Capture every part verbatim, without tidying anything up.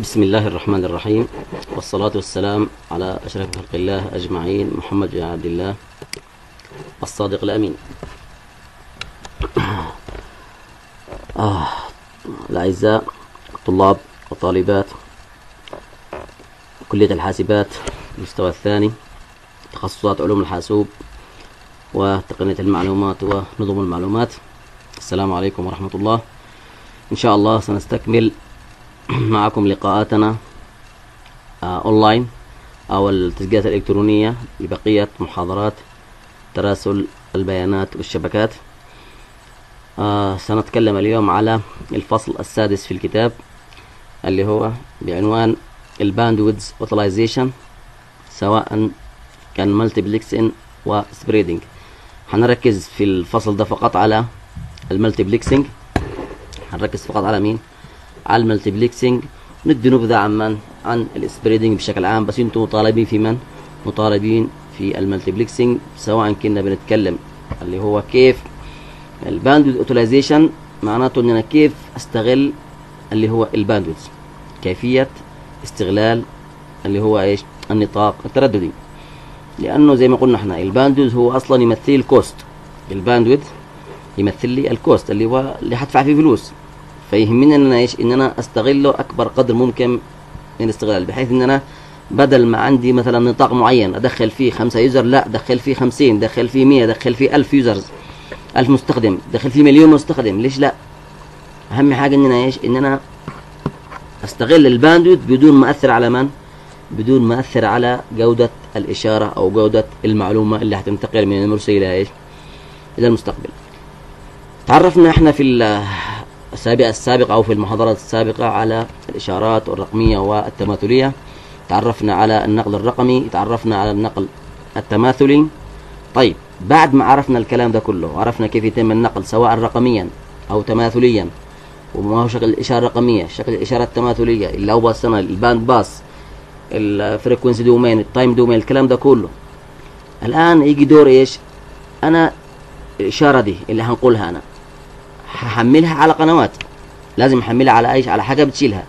بسم الله الرحمن الرحيم، والصلاة والسلام على أشرف خلق الله أجمعين، محمد بن عبد الله الصادق الأمين. آه. الأعزاء الطلاب والطالبات كلية الحاسبات المستوى الثاني، تخصصات علوم الحاسوب وتقنية المعلومات ونظم المعلومات، السلام عليكم ورحمة الله. إن شاء الله سنستكمل معكم لقاءاتنا أونلاين أو التسجيلات الإلكترونية لبقية محاضرات تراسل البيانات والشبكات. آه سنتكلم اليوم على الفصل السادس في الكتاب اللي هو بعنوان الباندويدز اوتلايزيشن، سواء كان مالتيبلكسين وسبريدنج. هنركز في الفصل ده فقط على المالتيبلكسينج، هنركز فقط على مين؟ على المالتيبلكسينج، ندي نبذه عن من؟ عن السبريدنج بشكل عام. بس انتم مطالبين في من؟ مطالبين في المالتيبلكسينج، سواء كنا بنتكلم اللي هو كيف الباندويدز اوتلايزيشن، معناته ان انا كيف استغل اللي هو الباندويدز، كيفيه استغلال اللي هو ايش؟ النطاق الترددي. لانه زي ما قلنا احنا الباندويدز هو اصلا يمثل الكوست، الباندويدز يمثل لي الكوست اللي هو اللي هدفع فيه فلوس، فيهمني ان انا ايش؟ ان انا استغله اكبر قدر ممكن من الاستغلال، بحيث ان انا بدل ما عندي مثلا نطاق معين ادخل فيه خمسة يوزر، لا ادخل فيه خمسين، ادخل فيه مية، ادخل فيه ألف يوزرز، ألف مستخدم، ادخل فيه مليون مستخدم. ليش لا؟ اهم حاجه ان انا ايش؟ ان انا استغل الباندويت بدون ما اثر على من؟ بدون ما اثر على جوده الاشاره او جوده المعلومه اللي هتنتقل من المرسل الى ايش؟ الى المستقبل. تعرفنا احنا في السابقه السابقه او في المحاضرات السابقه على الاشارات الرقميه والتماثليه، تعرفنا على النقل الرقمي، تعرفنا على النقل التماثلي. طيب بعد ما عرفنا الكلام ده كله، عرفنا كيف يتم النقل سواء رقميا او تماثليا، وما هو شكل الاشاره الرقميه، شكل الاشاره التماثليه، اللي هو بصنا الباند باس، الفريكونسي دومين، التايم دومين، الكلام ده كله. الان يجي دور ايش؟ انا الاشاره دي اللي هنقولها انا هحملها على قنوات، لازم احملها على ايش؟ على حاجه بتشيلها.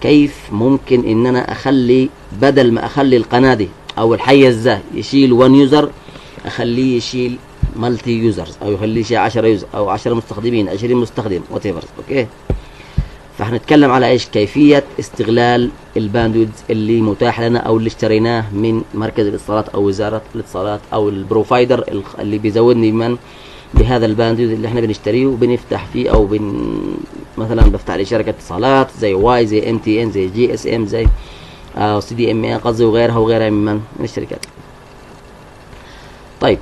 كيف ممكن ان انا اخلي بدل ما اخلي القناه دي او الحيز ده يشيل واحد يوزر، اخليه يشيل مالتي يوزرز، او يخليه يشيل عشرة يوزر او عشرة مستخدمين، عشرين مستخدم، وات ايفر. اوكي، فهنتكلم على ايش؟ كيفيه استغلال الباندويدز اللي متاح لنا او اللي اشتريناه من مركز الاتصالات او وزاره الاتصالات او البروفايدر اللي بيزودني من بهذا الباندويدز اللي احنا بنشتريه وبنفتح فيه، او بن مثلا بفتح لي شركه اتصالات زي واي، زي ام تي ان، زي جي اس ام، زي سي دي ام اي قصدي، وغيرها وغيرها من من الشركات. طيب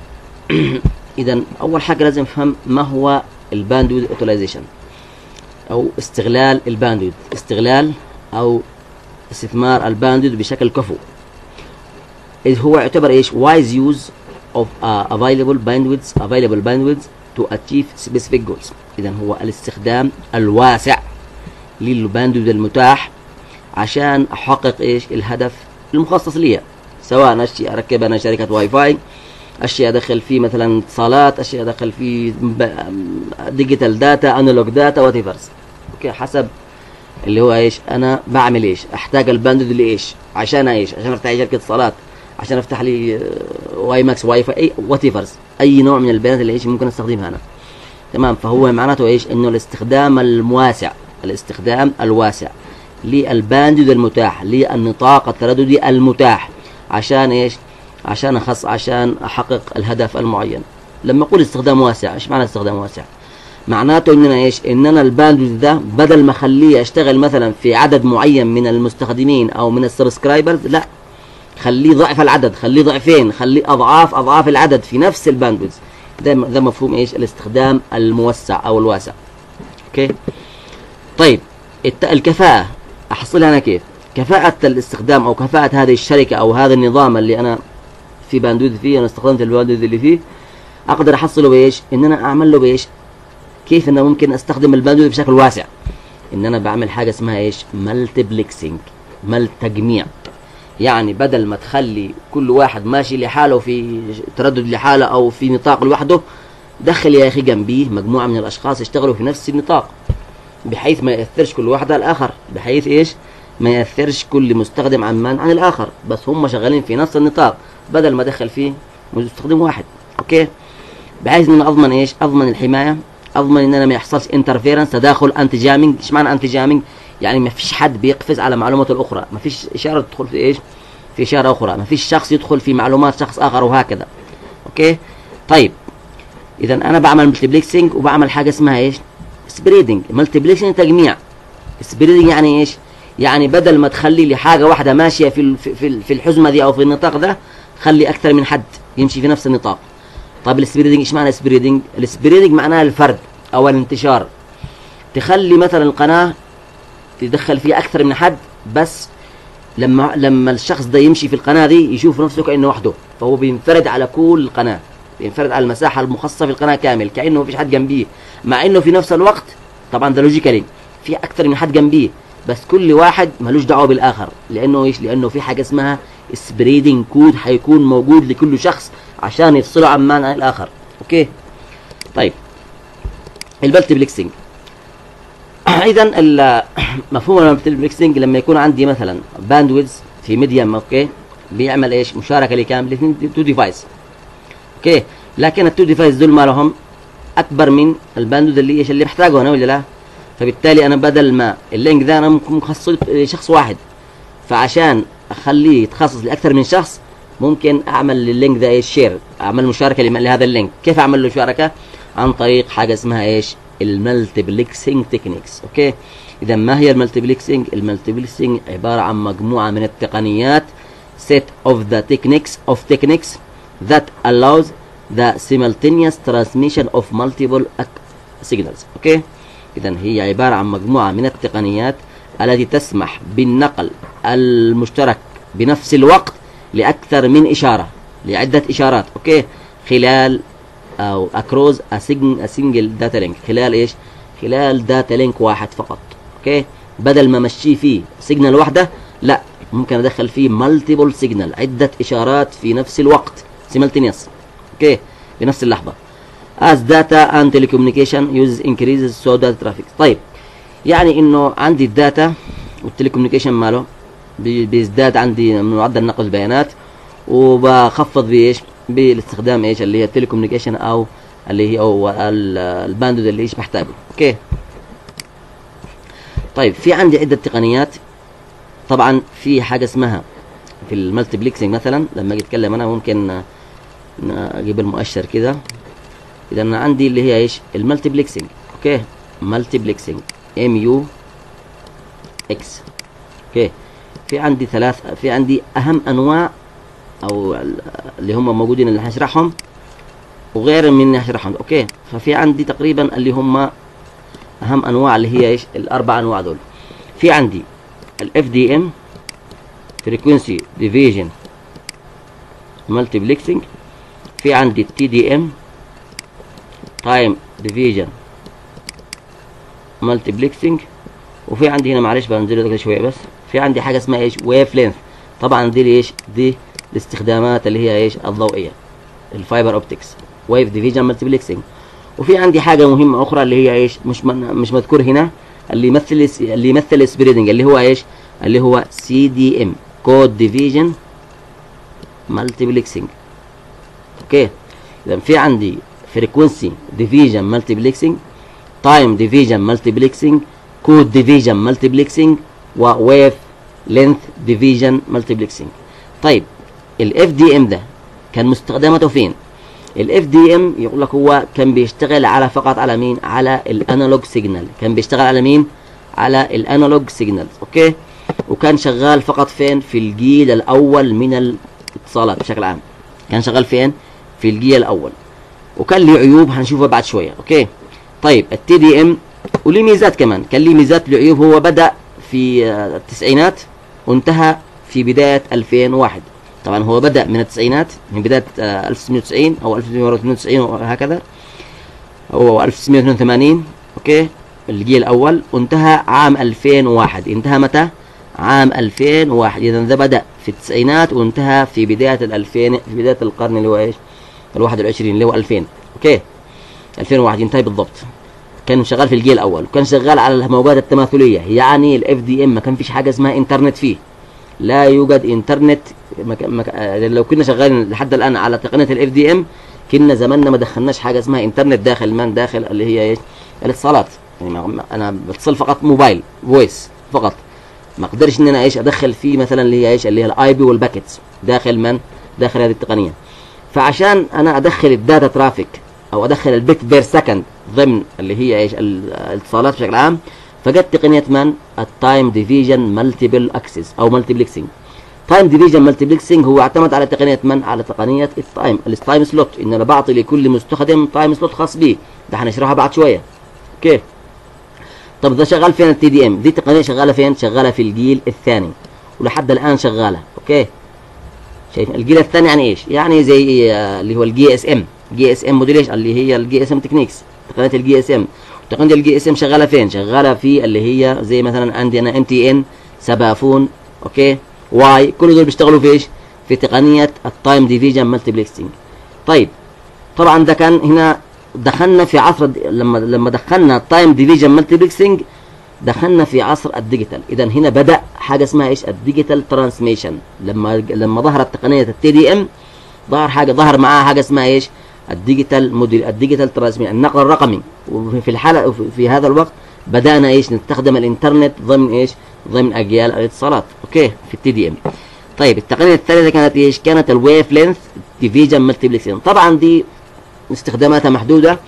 اذا اول حاجه لازم نفهم ما هو الباندويدز اوتلايزيشن او استغلال الباندويدز، استغلال او استثمار الباندويدز بشكل كفو، اذ هو يعتبر ايش؟ وايز يوز of uh, available bandwidths available bandwidths to achieve specific goals. إذا هو الاستخدام الواسع للباندويد المتاح عشان أحقق إيش؟ الهدف المخصص ليها، سواء أشي أركب أنا شركة واي فاي، أشي أدخل فيه مثلا اتصالات، أشي أدخل فيه ديجيتال داتا، أنالوج داتا، وات ايفر. أوكي، حسب اللي هو إيش؟ أنا بعمل إيش؟ أحتاج الباندويد لإيش؟ عشان إيش؟ عشان أفتح شركة اتصالات، عشان افتح لي واي ماكس، واي فاي، اي وات ايفرز، اي نوع من البيانات اللي ايش ممكن استخدمها انا. تمام، فهو معناته ايش؟ انه الاستخدام الواسع، الاستخدام الواسع للباندويد المتاح، للنطاق الترددي المتاح، عشان ايش؟ عشان اخص، عشان احقق الهدف المعين. لما اقول استخدام واسع، ايش معنى استخدام واسع؟ معناته ان انا ايش؟ ان انا الباندويد ده بدل ما اخليه اشتغل مثلا في عدد معين من المستخدمين او من السبسكرايبرز، لا، خليه ضعف العدد، خليه ضعفين، خليه اضعاف اضعاف العدد في نفس الباندويدز. ده ده مفهوم ايش؟ الاستخدام الموسع او الواسع. اوكي، طيب الكفاءه احصلها انا كيف؟ كفاءه الاستخدام او كفاءه هذه الشركه او هذا النظام اللي انا في باندويد فيه، انا استخدمت الباندويد اللي فيه، اقدر احصله بايش؟ ان انا اعمل له بايش؟ كيف انا ممكن استخدم الباندويد بشكل واسع؟ ان انا بعمل حاجه اسمها ايش؟ مالتيبلكسينج، مال تجميع. يعني بدل ما تخلي كل واحد ماشي لحاله في تردد لحاله او في نطاق لوحده، دخل يا اخي جنبيه مجموعه من الاشخاص يشتغلوا في نفس النطاق، بحيث ما ياثرش كل واحد على الاخر، بحيث ايش؟ ما يأثرش كل مستخدم عمان عن الآخر، بس هم شغالين في نفس النطاق بدل ما دخل فيه مستخدم واحد. اوكي، بحيث ان انا اضمن ايش؟ اضمن الحمايه، اضمن ان انا ما يحصلش انترفيرنس، تداخل، انتي جامينج. ايش معنى انتي جامينج؟ يعني ما فيش حد بيقفز على معلوماته الاخرى، ما فيش اشاره تدخل في ايش؟ في اشاره اخرى، ما فيش شخص يدخل في معلومات شخص اخر وهكذا. اوكي، طيب اذا انا بعمل ملتيبلكسنج وبعمل حاجه اسمها ايش؟ سبريدنج. ملتيبلكسنج تجميع، سبريدنج يعني ايش؟ يعني بدل ما تخلي لي حاجه واحده ماشيه في في في الحزمه دي او في النطاق ده، خلي اكثر من حد يمشي في نفس النطاق. طب السبريدنج ايش معنى السبريدنج؟ السبريدنج معناها الفرد او الانتشار. تخلي مثلا القناه تدخل فيها اكثر من حد، بس لما لما الشخص ده يمشي في القناه دي يشوف نفسه كانه وحده، فهو بينفرد على كل القناه، بينفرد على المساحه المخصصه في القناه كامل، كانه مفيش حد جنبيه، مع انه في نفس الوقت طبعا ده لوجيكالي في اكثر من حد جنبيه، بس كل واحد ملوش دعوه بالاخر، لانه ايش؟ لانه في حاجه اسمها سبريدنج كود هيكون موجود لكل شخص عشان يفصلوا عمان عن الاخر. اوكي، طيب الملتيبلكسنج. اذا مفهوم الملتيبلكسنج لما يكون عندي مثلا باندويدز في ميديم، اوكي، بيعمل ايش؟ مشاركه لكامل اثنين تو ديفايس. اوكي، لكن التو ديفايس دول مالهم اكبر من الباندويدز اللي ايش اللي بحتاجه انا ولا لا؟ فبالتالي انا بدل ما اللينك ده انا ممكن مخصصه لشخص واحد، فعشان اخليه يتخصص لاكثر من شخص ممكن اعمل لللينك ده ايش؟ شير، اعمل مشاركه لهذا اللينك. كيف اعمل له مشاركه؟ عن طريق حاجه اسمها ايش؟ الملتيبلكسنج تكنيكس. اوكي، اذا ما هي الملتيبلكسنج؟ الملتيبلكسنج عباره عن مجموعه من التقنيات set of the techniques of techniques that allows the simultaneous transmission of multiple signals. اوكي، اذا هي عباره عن مجموعه من التقنيات التي تسمح بالنقل المشترك بنفس الوقت لأكثر من إشارة، لعدة إشارات، أوكي، خلال أو أكروز أسنجل داتا لينك، خلال إيش؟ خلال داتا لينك واحد فقط، أوكي؟ بدل ما أمشي فيه سيجنال واحدة، لا، ممكن أدخل فيه مالتيبل سيجنال، عدة إشارات في نفس الوقت، سيمالتينيوس، أوكي؟ في نفس اللحظة. As data and telecommunication uses increases so data traffic. طيب، يعني إنه عندي الداتا والتليكومنيكيشن ماله؟ بيزداد عندي من معدل نقل البيانات، وبخفض بايش؟ بالاستخدام ايش اللي هي التليكومنيكيشن او اللي هي او الباندويد اللي ايش بحتاجه. اوكي، طيب في عندي عده تقنيات. طبعا في حاجه اسمها في الملتيبلكسنج، مثلا لما اجي اتكلم انا ممكن اجيب المؤشر كده. اذا انا عندي اللي هي ايش؟ الملتيبلكسنج. اوكي، ملتيبلكسنج ام يو اكس. اوكي، في عندي ثلاث، في عندي اهم انواع او اللي هم موجودين اللي هشرحهم وغير من اللي هشرحهم. اوكي، ففي عندي تقريبا اللي هم اهم انواع اللي هي ايش؟ الاربع انواع دول. في عندي ال إف دي إم Frequency Division Multiplexing، في عندي تي دي إم Time Division Multiplexing، وفي عندي هنا معلش بنزله كده شويه بس، في عندي حاجه اسمها ايش؟ ويف لينث. طبعا دي ايش؟ دي الاستخدامات اللي هي ايش؟ الضوئيه، الفايبر اوبتكس، ويف ديفيجن مالتيبلكسنج. وفي عندي حاجه مهمه اخرى اللي هي ايش؟ مش مش مذكور هنا، اللي يمثل اللي يمثل سبريدنج، اللي هو ايش؟ اللي هو سي دي ام، كود ديفيجن مالتيبلكسنج. اوكي، اذا في عندي فريكونسي ديفيجن مالتيبلكسنج، تايم ديفيجن مالتيبلكسنج، كود ديفيجن مالتيبلكسنج، وويف لينث ديفيجن مالتيبلكسنج. طيب ال إف دي إم ده كان مستخدماته فين؟ ال إف دي إم يقول لك هو كان بيشتغل على فقط على مين؟ على الانالوج سيجنال، كان بيشتغل على مين؟ على الانالوج سيجنال، اوكي؟ وكان شغال فقط فين؟ في الجيل الاول من الاتصالات بشكل عام. كان شغال فين؟ في الجيل الاول. وكان له عيوب هنشوفها بعد شويه، اوكي؟ طيب ال تي دي إم وليه ميزات كمان، كان ليه ميزات له عيوب. هو بدأ في التسعينات وانتهى في بداية ألفين وواحد. طبعا هو بدأ من التسعينات، من بداية ألف وتسعمية وتسعين او ألف وتسعمية وتمنية وتسعين وهكذا، او ألف وتسعمية واتنين وتمانين، اوكي، الجيل الاول، وانتهى عام ألفين وواحد. انتهى متى؟ عام ألفين وواحد. اذا ده بدأ في التسعينات وانتهى في بداية الألفين، في بداية القرن اللي هو ايش؟ الواحد وعشرين، اللي هو ألفين. اوكي، ألفين وواحد ينتهي بالضبط. كان شغال في الجيل الاول، وكان شغال على الموجات التماثليه، يعني الاف دي ام ما كان فيش حاجه اسمها انترنت فيه، لا يوجد انترنت. مك... مك... لو كنا شغالين لحد الان على تقنيه الاف دي ام كنا زماننا ما دخلناش حاجه اسمها انترنت داخل من داخل اللي هي ايش؟ الاتصالات. يعني انا بتصل فقط موبايل فويس فقط، ما اقدرش ان انا ايش ادخل فيه مثلا اللي هي ايش اللي هي الاي بي والباكتس داخل من داخل هذه التقنيه. فعشان انا ادخل الداتا ترافيك او ادخل البيت بير سكند ضمن اللي هي ايش الاتصالات بشكل عام، فجت تقنيه من التايم ديفيجن مالتيبل اكسس او مالتيبلكسنج. تايم ديفيجن مالتيبلكسنج هو اعتمد على تقنيه من على تقنيه التايم التايم سلوت، ان انا بعطي لكل مستخدم تايم سلوت خاص بيه، ده هنشرحها بعد شويه. اوكي طب ده شغال فين التي دي ام؟ دي تقنيه شغاله فين؟ شغاله في الجيل الثاني ولحد الان شغاله. اوكي شايف الجيل الثاني يعني ايش؟ يعني زي اللي هو الجي اس ام، جي اس ام موديل ايش؟ اللي هي الجي اس ام تكنيكس، تقنيه الجي اس ام. تقنيه الجي اس ام شغاله فين؟ شغاله في اللي هي زي مثلا عندي انا ام تي ان، سبافون، اوكي، واي، كل دول بيشتغلوا في ايش؟ في تقنيه التايم ديفيجن مالتيبلكسنج. طيب طبعا ده كان هنا دخلنا في عصر د... لما لما دخلنا التايم ديفيجن مالتيبلكسنج دخلنا في عصر الديجيتال. اذا هنا بدا حاجه اسمها ايش؟ الديجيتال ترانسميشن. لما لما ظهرت تقنيه التي دي ام ظهر حاجه ظهر معاها حاجه اسمها ايش؟ الديجيتال موديل، الديجيتال ترانسميشن، النقل الرقمي. وفي الحلقه وفي هذا الوقت بدانا ايش؟ نستخدم الانترنت ضمن ايش؟ ضمن اجيال الاتصالات. اوكي في التي دي ام. طيب التقنيه الثالثه كانت ايش؟ كانت الويف لينث ديفيجن مالتيبلكسنج. طبعا دي استخداماتها محدوده.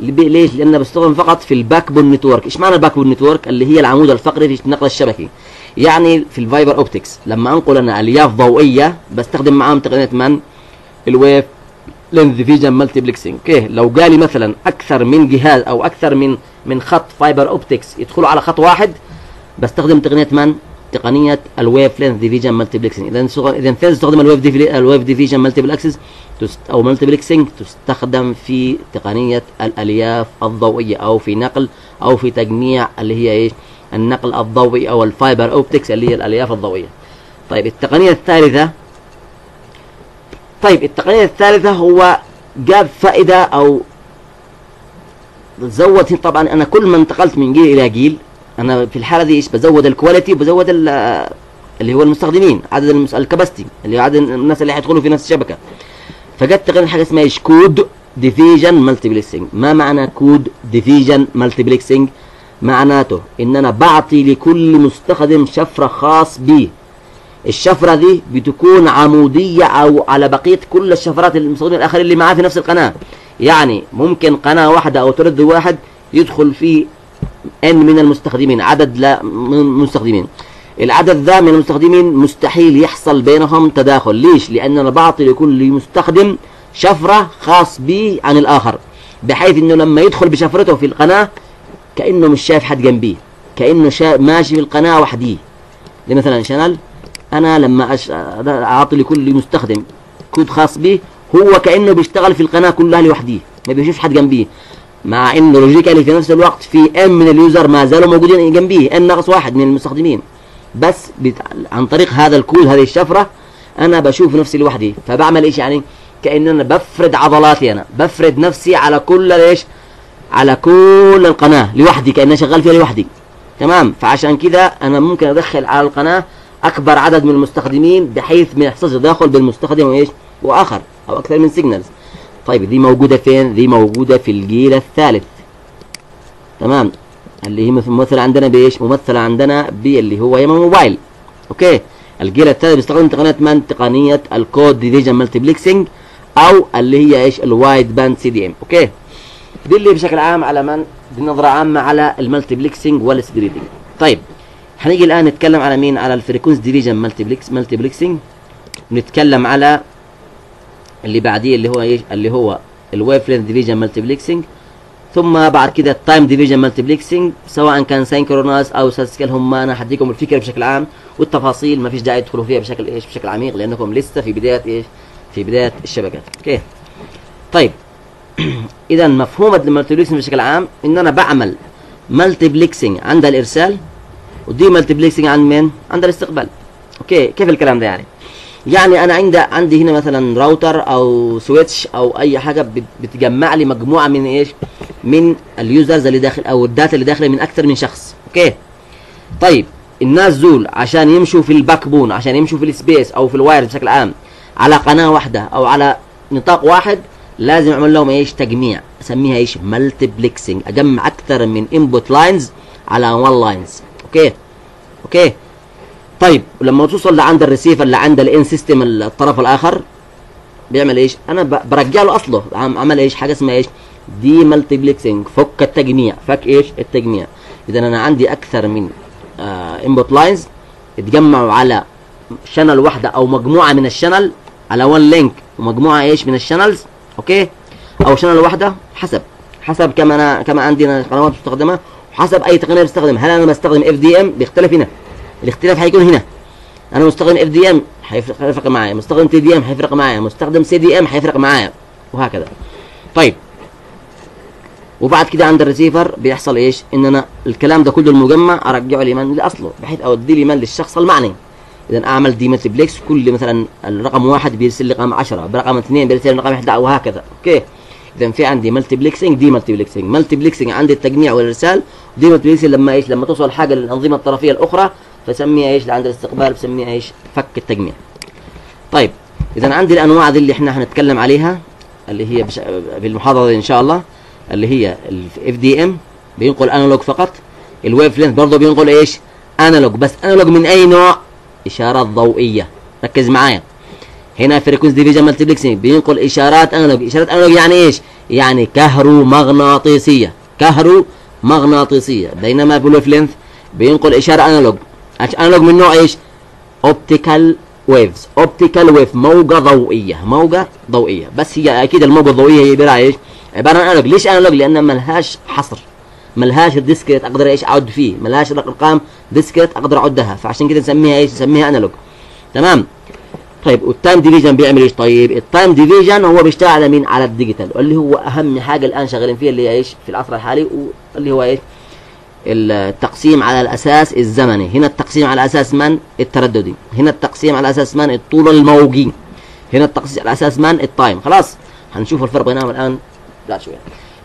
ليش؟ لان بستخدم فقط في الباك بون نتورك. ايش معنى الباك بون نتورك؟ اللي هي العمود الفقري في النقل الشبكي. يعني في الفايبر اوبتكس لما انقل انا الياف ضوئيه بستخدم معاهم تقنيه من الويف لينث ديفيجن مالتيبلكسنج. اوكي لو جالي مثلا اكثر من جهاز او اكثر من من خط فايبر اوبتكس يدخلوا على خط واحد بستخدم تقنيه من تقنيه الويف لينث ديفيجن مالتيبلكسنج. اذا اذا تستخدم الويف الويف ديفيجن مالتيبل اكسس او مالتيبلكسنج تستخدم في تقنيه الالياف الضوئيه او في نقل او في تجميع اللي هي ايش؟ النقل الضوئي او الفايبر اوبتكس اللي هي الالياف الضوئيه. طيب التقنيه الثالثه طيب التقنيه الثالثه هو جاب فائده او زود. طبعا انا كل ما انتقلت من جيل الى جيل انا في الحاله دي ايش؟ بزود الكواليتي وبزود اللي هو المستخدمين، عدد المس... الكباستي اللي هو عدد الناس اللي هيدخلوا في نفس الشبكه. فجت تقريبا حاجه اسمها ايش؟ كود ديفيجن مالتيبلكسنج. ما معنى كود ديفيجن مالتيبلكسنج؟ معناته ان انا بعطي لكل مستخدم شفره خاص بيه. الشفره دي بتكون عموديه او على بقيه كل الشفرات المستخدمين الاخرين اللي معاه في نفس القناه. يعني ممكن قناه واحده او تردد واحد يدخل فيه ان من المستخدمين، عدد لا من المستخدمين. العدد ذا من المستخدمين مستحيل يحصل بينهم تداخل. ليش؟ لان انا بعطي لكل مستخدم شفره خاص بيه عن الاخر، بحيث انه لما يدخل بشفرته في القناه كانه مش شايف حد جنبيه، كانه شا... ماشي في القناه وحديه. دي مثلا شانل، انا لما أش... اعطي لكل مستخدم كود خاص بيه هو كانه بيشتغل في القناه كلها لوحديه، ما بيشوفش حد جنبيه، مع انه لوجيكالي في نفس الوقت في ام من اليوزر ما زالوا موجودين جنبيه، ام ناقص واحد من المستخدمين. بس بت... عن طريق هذا الكود هذه الشفره انا بشوف نفسي لوحدي. فبعمل ايش يعني؟ كأن انا بفرد عضلاتي، انا بفرد نفسي على كل ايش؟ على كل القناه لوحدي، كأني شغال فيها لوحدي. تمام؟ فعشان كده انا ممكن ادخل على القناه اكبر عدد من المستخدمين بحيث ما يحصلش تداخل بين مستخدم وايش؟ واخر، او اكثر من سيجنالز. طيب دي موجوده فين؟ دي موجوده في الجيل الثالث. تمام؟ اللي هي ممثله عندنا بايش؟ ممثله عندنا باللي هو ياما موبايل. اوكي الجيل الثالث بيستخدم تقنيه من تقنيه الكود ديفيجن مالتيبلكسنج او اللي هي ايش؟ الوايد باند سي دي ام. اوكي دي اللي بشكل عام على من دي نظره عامه على المالتيبلكسنج والسبريدنج. طيب هنيجي الان نتكلم على مين؟ على الفريكونس ديفيجن مالتيبلكس مالتيبلكسنج. نتكلم على اللي بعديه اللي هو ايش؟ اللي هو الويف لينث ديفيجن مالتيبلكسنج، ثم بعد كده التايم ديفيجن مالتيبلكسنج، سواء كان سينكرونايز او ساسكال. هم انا هديكم الفكره بشكل عام والتفاصيل ما فيش داعي تدخلوا فيها بشكل ايش؟ بشكل عميق، لانكم لسه في بدايه ايش؟ في بدايه الشبكات. اوكي طيب اذا مفهوم المالتيبلكسنج بشكل عام ان انا بعمل مالتيبلكسنج عند الارسال ودي مالتيبلكسنج عند مين؟ عند الاستقبال. اوكي كيف الكلام ده يعني؟ يعني انا عند عندي هنا مثلا راوتر او سويتش او اي حاجه بتجمع لي مجموعه من ايش؟ من اليوزرز اللي داخل او الداتا اللي داخله من اكثر من شخص. اوكي طيب الناس دول عشان يمشوا في الباك بون، عشان يمشوا في السبيس او في الواير بشكل عام على قناه واحده او على نطاق واحد، لازم يعمل لهم ايش؟ تجميع. اسميها ايش؟ مالتيبلكسنج. اجمع اكثر من انبوت لاينز على وان لاينز. اوكي اوكي طيب ولما توصل لعند الريسيفر اللي عند الان سيستم الطرف الاخر بيعمل ايش؟ انا برجع له اصله، عمل ايش؟ حاجه اسمها ايش؟ دي مالتيبلكسنج، فك التجميع، فك ايش؟ التجميع. اذا انا عندي اكثر من انبوت لاينز اتجمعوا على شانل واحده او مجموعه من الشانل على وان لينك، ومجموعه ايش من الشانلز اوكي او شانل واحده، حسب حسب كما انا كما عندي انا قنوات بستخدمها وحسب اي تقنيه بستخدمها. هل انا بستخدم اف دي ام؟ بيختلف هنا، الاختلاف هيكون هنا. انا مستخدم اف دي ام هيفرق معايا، مستخدم تي دي ام هيفرق معايا، مستخدم سي دي ام هيفرق معايا، وهكذا. طيب وبعد كده عند الريسيفر بيحصل ايش؟ ان انا الكلام ده كله المجمع ارجعه لمن؟ لاصله، بحيث اوديه لمن؟ للشخص المعني. اذا اعمل دي مالتيبلكس، كل مثلا الرقم واحد بيرسل لي رقم عشرة، برقم اثنين بيرسل لي رقم احد عشر، وهكذا. اوكي اذا في عندي مالتيبلكسنج، دي مالتيبلكسنج، مالتيبلكسنج عندي التجميع والارسال، دي مالتيبلكسنج لما ايش؟ لما توصل حاجه للانظمه الطرفيه الاخرى بسميها ايش؟ عند الاستقبال بسميها ايش؟ فك التجميع. طيب اذا عندي الانواع دي اللي احنا هنتكلم عليها اللي هي بش... بالمحاضره دي ان شاء الله، اللي هي الاف دي ام بينقل انالوج فقط، الويف لينث برضه بينقل ايش؟ انالوج، بس انالوج من اي نوع؟ اشارات ضوئيه. ركز معايا هنا، فريكونسي ديفيجن مالتيبلكسنج بينقل اشارات انالوج. اشارات انالوج يعني ايش؟ يعني كهرومغناطيسيه، كهرومغناطيسيه. بينما الويف لينث بينقل اشاره انالوج، انالوج من نوع ايش؟ اوبتيكال ويفز، اوبتيكال ويف، موجه ضوئيه، موجه ضوئيه. بس هي اكيد الموجه الضوئيه هي عباره عن ايش؟ عباره عن انالوج. ليش انالوج؟ لان ملهاش حصر، ملهاش ديسكريت اقدر ايش؟ اعد فيه، ملهاش ارقام ديسكريت اقدر اعدها، فعشان كده نسميها ايش؟ نسميها انالوج. تمام؟ طيب والتايم ديفيجن بيعمل ايش؟ طيب التايم ديفيجن هو بيشتغل على مين؟ على الديجيتال، واللي هو اهم حاجه الان شغالين فيها اللي هي ايش؟ في العصر الحالي، واللي هو ايش؟ التقسيم على الاساس الزمني. هنا التقسيم على اساس من؟ الترددي. هنا التقسيم على اساس من؟ الطول الموجي. هنا التقسيم على اساس من؟ التايم. خلاص هنشوف الفرق بينهم الان بعد شويه.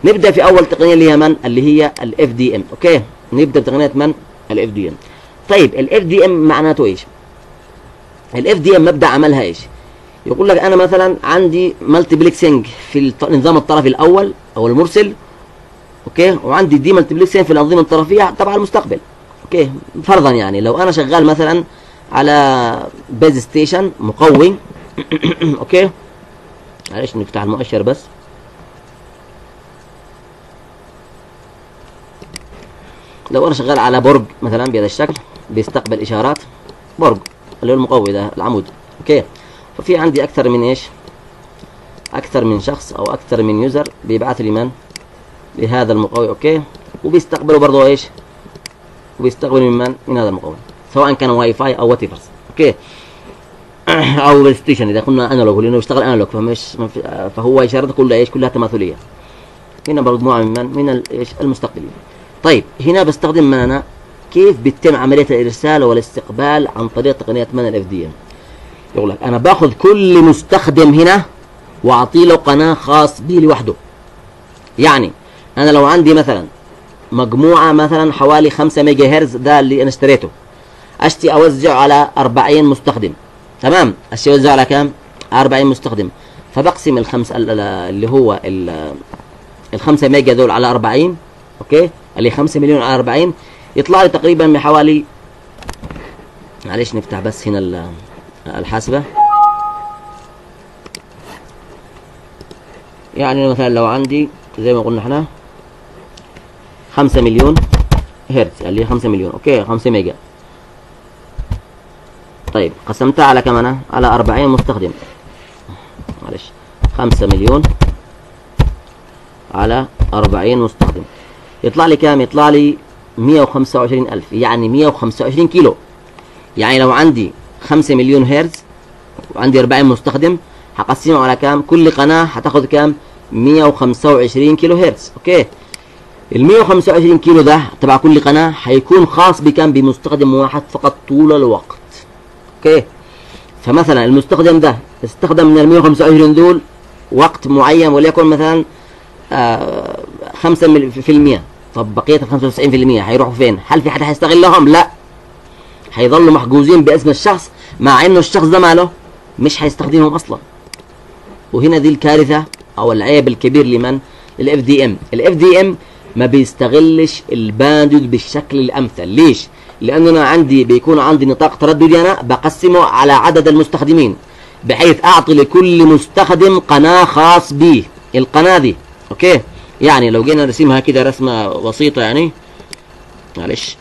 نبدا في اول تقنيه اللي هي من؟ اللي هي الاف دي ام. اوكي نبدا بتقنيه من؟ الاف دي ام. طيب الاف دي ام معناته ايش؟ الاف دي ام مبدا عملها ايش؟ يقول لك انا مثلا عندي مالتيبلكسنج في النظام الطرفي الاول او المرسل، اوكي، وعندي دي مالتيبلكسنج في الانظمه الطرفيه تبع المستقبل. اوكي فرضا يعني لو انا شغال مثلا على بيز ستيشن مقوي اوكي معلش نفتح المؤشر بس. لو انا شغال على برج مثلا بهذا الشكل بيستقبل اشارات، برج اللي هو المقوي ده العمود، اوكي، ففي عندي اكثر من ايش؟ اكثر من شخص او اكثر من يوزر بيبعثوا لمن؟ لهذا المقوي، اوكي، وبيستقبلوا برضه ايش؟ وبيستقبلوا من من؟ من هذا المقوي، سواء كان واي فاي او وات ايفرز، اوكي، او بلاي ستيشن اذا قلنا انالوج لانه بيشتغل انالوج، فمش فهو اشارته كلها ايش؟ كلها تماثليه. هنا مجموعه من من؟ من ايش؟ المستقبلين. طيب هنا بستخدم من انا كيف بتتم عمليه الارسال والاستقبال عن طريق تقنيه من؟ الاف دي ام. يقول لك انا باخذ كل مستخدم هنا واعطي له قناه خاص بيه لوحده. يعني انا لو عندي مثلا مجموعه مثلا حوالي خمسة ميجا هرتز، ده اللي انا اشتريته، اشتي اوزعه على أربعين مستخدم، تمام؟ اشتي اوزعه على كام؟ أربعين مستخدم، فبقسم الخمس اللي هو ال خمسة ميجا دول على أربعين، اوكي، اللي خمسة مليون على أربعين، يطلع لي تقريبا بحوالي، معلش نفتح بس هنا الحاسبه، يعني مثلا لو عندي زي ما قلنا احنا خمسة مليون هرتز اللي هي خمسة مليون، اوكي، خمسة ميجا، طيب قسمتها على كم انا؟ على أربعين مستخدم، معلش خمسة مليون على أربعين مستخدم، يطلع لي كام؟ يطلع لي مئة وخمسة وعشرين ألف، يعني مئة وخمسة وعشرين كيلو. يعني لو عندي خمسة مليون هرتز وعندي أربعين مستخدم هقسمه على كام؟ كل قناه هتاخد كام؟ مئة وخمسة وعشرين كيلو هرتز، اوكي. ال مئة وخمسة وعشرين كيلو ده تبع كل قناه هيكون خاص بكام؟ بمستخدم واحد فقط طول الوقت، اوكي. فمثلا المستخدم ده استخدم من ال مئة وخمسة وعشرين دول وقت معين، وليكن مثلا آه خمسة بالمية، طب بقيه ال خمسة وتسعين بالمية هيروحوا فين؟ هل في حد هيستغلهم؟ لا، هيظلوا محجوزين باسم الشخص مع انه الشخص ده ماله مش هيستخدمهم اصلا. وهنا دي الكارثه او العيب الكبير لمن؟ الاف دي ام. الاف دي ام ما بيستغلش الباندويث بالشكل الامثل. ليش؟ لان انا عندي بيكون عندي نطاق ترددي انا بقسمه على عدد المستخدمين، بحيث اعطي لكل مستخدم قناه خاص بيه. القناه دي اوكي، يعني لو جينا نرسمها كده رسمه بسيطه، يعني معلش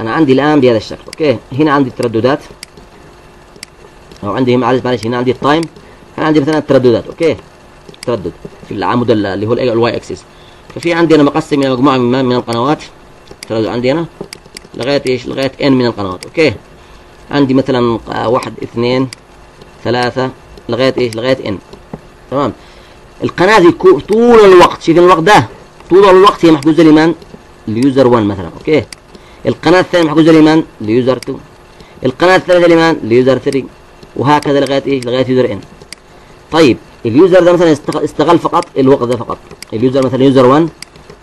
انا عندي الان بهذا الشكل اوكي، هنا عندي الترددات او عندي معلش معلش هنا عندي التايم، هنا عندي مثلا الترددات اوكي، تردد في العمود اللي هو الواي اكسس. ففي عندي انا مقسم الى مجموعه من, من القنوات تردد عندي انا لغايه ايش؟ لغايه ان من القنوات اوكي. عندي مثلا واحد اثنين ثلاثه لغايه ايش؟ لغايه ان. تمام. القناه دي طول الوقت، شايفين الوقت ده؟ طول الوقت هي محجوزه لمن؟ ليوزر واحد مثلا اوكي. القناه الثانيه محجوزه لمن؟ ليوزر اثنين. القناه الثالثه لمن؟ ليوزر ثلاثة، وهكذا لغايه ايش؟ لغايه يوزر ان. طيب اليوزر ده مثلا استغل فقط الوقت ده فقط، اليوزر مثلا يوزر واحد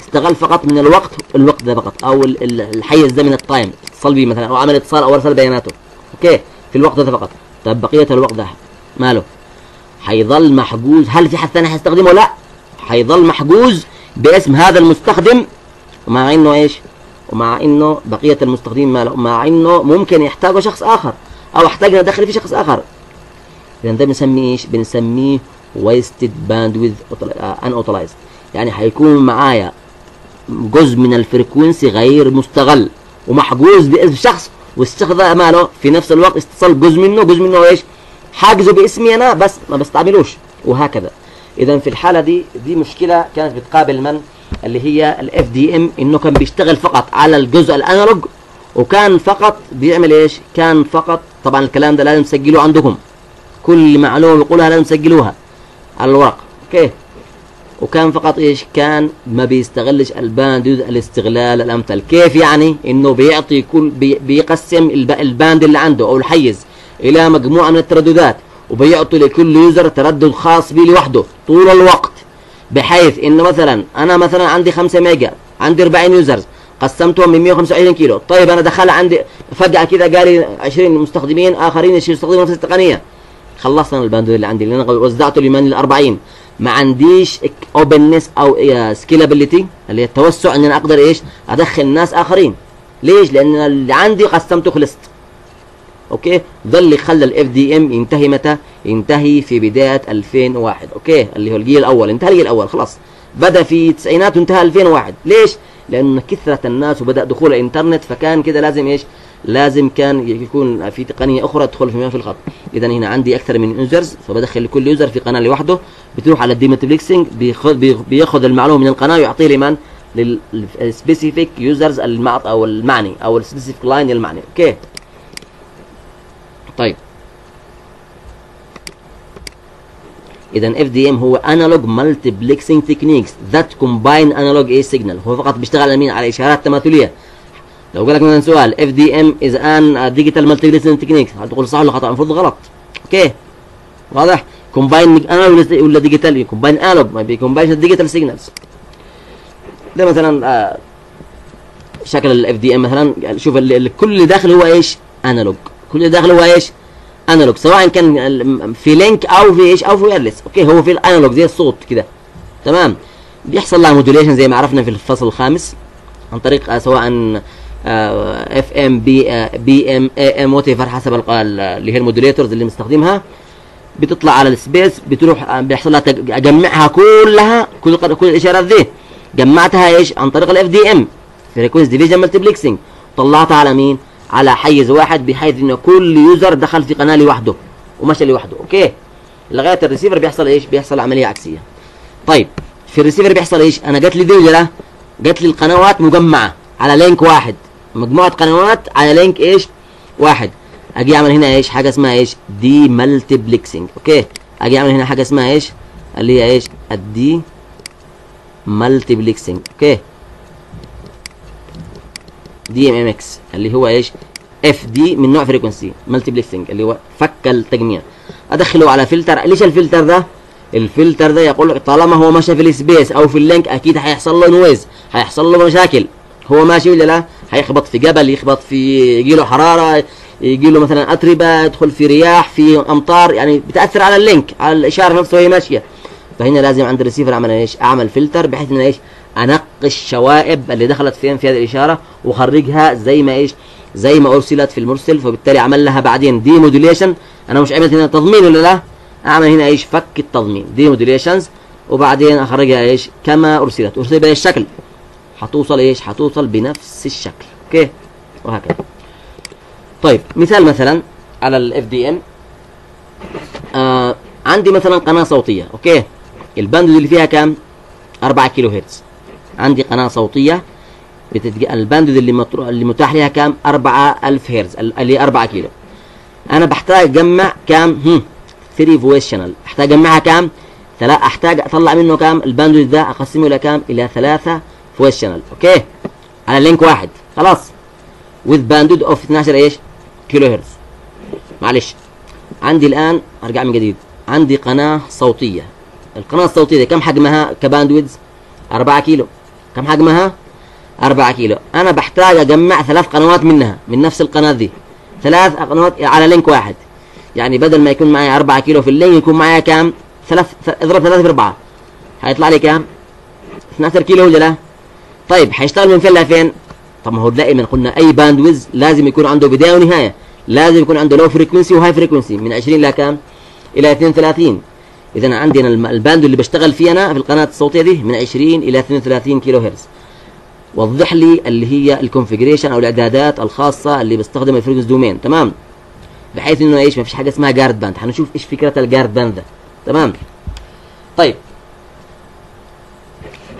استغل فقط من الوقت الوقت ده فقط، او الحيز ده من التايم، اتصل بيه مثلا او عمل اتصال او ارسل بياناته اوكي في الوقت ده فقط. طب بقيه الوقت ده ماله؟ هيظل محجوز. هل في حد ثاني هيستخدمه؟ لا، هيظل محجوز باسم هذا المستخدم، ومع انه ايش؟ ومع انه بقيه المستخدمين ماله؟ مع انه ممكن يحتاجه شخص اخر او احتاجنا دخل في شخص اخر. اذا ده بنسميه ايش؟ بنسميه wasted bandwidth unutilized، يعني هيكون معايا جزء من الفريكونسي غير مستغل ومحجوز باسم شخص، والشخص ده ماله في نفس الوقت استيصال جزء منه جزء منه ايش؟ حاجزه باسمي انا بس ما بستعملوش، وهكذا. اذا في الحاله دي دي مشكله كانت بتقابل من؟ اللي هي الاف دي ام، انه كان بيشتغل فقط على الجزء الانالوج، وكان فقط بيعمل ايش؟ كان فقط، طبعا الكلام ده لازم تسجلوه عندكم، كل معلومه بيقولها لازم تسجلوها على الورق اوكي. وكان فقط ايش؟ كان ما بيستغلش الباندويث الاستغلال الامثل. كيف يعني؟ انه بيعطي كل بي بيقسم الباند اللي عنده او الحيز الى مجموعه من الترددات، وبيعطي لكل يوزر تردد خاص بيه لوحده طول الوقت، بحيث انه مثلا انا مثلا عندي خمسة ميجا، عندي أربعين يوزرز قسمتهم من مية وخمسة وعشرين كيلو. طيب انا دخل عندي فجاه كده قالي عشرين مستخدمين اخرين يستخدموا نفس التقنيه، خلصت انا الباندويث اللي عندي اللي انا وزعته لمن؟ للأربعين. ما عنديش اوبنس او سكيلابيلتي اللي هي التوسع ان انا اقدر ايش؟ ادخل ناس اخرين. ليش؟ لان اللي عندي قسمته خلصت. اوكي؟ ده اللي خلى الاف دي ام ينتهي متى؟ ينتهي في بدايه ألفين وواحد اوكي؟ اللي هو الجيل الاول، انتهى الجيل الاول خلاص. بدا في التسعينات وانتهى ألفين وواحد، ليش؟ لان كثره الناس وبدا دخول الانترنت، فكان كده لازم ايش؟ لازم كان يكون في تقنيه اخرى تدخل في في الخط. اذا هنا عندي اكثر من يوزرز، فبدخل لكل يوزر في قناه لوحده، بتروح على الديمتبلكسنج، بياخذ المعلومه من القناه ويعطيه لمن؟ للسبيسيفيك يوزرز المعط او المعني او السبيسيفيك لاين المعني اوكي. طيب اذا اف دي ام هو انالوج مالتيبلكسنج تكنيكس ذات كومباين انالوج اي سيجنال. هو فقط بيشتغل على مين؟ على اشارات تماثليه. لو قال لك مثلا سؤال اف دي ام از ان ديجيتال مالتيبلكسنج تكنيكس، هتقول صح ولا خطا؟ المفروض غلط اوكي، واضح؟ كومباين انالوج ولا ديجيتال؟ كومباين انالوج، ما بيكومباينش الديجيتال سيجنالز. ده مثلا آه شكل الاف دي ام مثلا. شوف كل داخل هو ايش؟ انالوج. كل داخل هو ايش؟ انالوج، سواء كان في لينك او في ايش او في وايرلس اوكي. هو في الانالوج زي الصوت كده تمام، بيحصل لها موديوليشن زي ما عرفنا في الفصل الخامس، عن طريق سواء اف ام بي بي ام اي ام وات ايفر حسب اللي هي الموديوليتورز اللي مستخدمها. بتطلع على السبيس، بتروح بيحصل لها اجمعها كلها، كل كل الاشارات دي جمعتها ايش؟ عن طريق الاف دي ام فريكوينس ديفيجن مالتيبلكسنج، طلعتها على مين؟ على حيز واحد، بحيث انه كل يوزر دخل في قناه لوحده ومشى لوحده اوكي، لغايه الريسيفر بيحصل ايش؟ بيحصل عمليه عكسيه. طيب في الريسيفر بيحصل ايش؟ انا جات لي دي ولا جات لي القنوات مجمعه على لينك واحد، مجموعه قنوات على لينك ايش؟ واحد. اجي اعمل هنا ايش؟ حاجه اسمها ايش؟ دي مالتيبلكسنج اوكي. اجي اعمل هنا حاجه اسمها ايش؟ اللي هي ايش؟ الدي مالتيبلكسنج اوكي، دي ام ام اكس اللي هو ايش؟ اف دي من نوع فريكونسي مالتيبلكسنج اللي هو فك التجميع. ادخله على فلتر. ليش الفلتر ده؟ الفلتر ده يقول لك طالما هو ماشي في السبيس او في اللينك اكيد هيحصل له نويز، هيحصل له مشاكل. هو ماشي ولا لا؟ هيخبط في جبل، يخبط في، يجي له حراره، يجي له مثلا اتربه، يدخل في رياح، في امطار، يعني بتاثر على اللينك، على الاشاره نفسها وهي ماشيه. فهنا لازم عند الريسيفر اعمل ايش؟ اعمل فلتر بحيث ان ايش؟ انقي الشوائب اللي دخلت فين في هذه الاشاره واخرجها زي ما ايش؟ زي ما ارسلت في المرسل. فبالتالي عمل لها بعدين دي موديوليشن. انا مش عملت هنا تضمين ولا لا؟ اعمل هنا ايش؟ فك التضمين، دي موديوليشنز، وبعدين اخرجها ايش؟ كما ارسلت، ارسلت بهذا الشكل. هتوصل ايش؟ هتوصل بنفس الشكل، اوكي؟ وهكذا. طيب مثال مثلا على الاف دي ام، آه عندي مثلا قناه صوتيه، اوكي؟ الباند اللي فيها كام؟ أربعة كيلو هرتز. عندي قناه صوتيه بتتج... الباند اللي مطروح اللي متاح لها كام؟ أربعة آلاف هرتز، اللي أربعة كيلو. انا بحتاج اجمع كام؟ هم ثلاثة فويس شانل، احتاج اجمعها كام؟ ثلا... احتاج اطلع منه كام؟ الباند ده اقسمه الى كام؟ الى ثلاثة فويس شانل، اوكي؟ على لينك واحد، خلاص. وذ باندود اوف اثناشر ايش؟ كيلو هرتز. معلش، عندي الان، ارجع من جديد، عندي قناه صوتيه. القناه الصوتيه كم حجمها كباندويدز؟ أربعة كيلو. كم حجمها؟ أربعة كيلو. انا بحتاج اجمع ثلاث قنوات منها، من نفس القناه دي، ثلاث قنوات على لينك واحد. يعني بدل ما يكون معي أربعة كيلو في اللينك، يكون معي كام؟ ثلاث، اضرب ثلاثة في أربعة، هيطلع لي كام؟ اثناشر كيلو ولا لا؟ طيب هيشتغل من فين لفين؟ طب ما هو نلاقي، ما قلنا اي باندويدز لازم يكون عنده بدايه ونهايه، لازم يكون عنده لو فريكونسي وهاي فريكونسي، من عشرين الى كام؟ الى اثنين وثلاثين. اذا عندي انا الباند اللي بشتغل فيه انا في القناه الصوتيه دي من عشرين الى اثنين وثلاثين كيلو هرتز. وضح لي اللي هي الكونفيجريشن او الاعدادات الخاصه اللي بيستخدم الفريكونس دومين، تمام؟ بحيث انه ايش؟ ما فيش حاجه اسمها جارد باند، هنشوف ايش فكره الجارد باند ده، تمام؟ طيب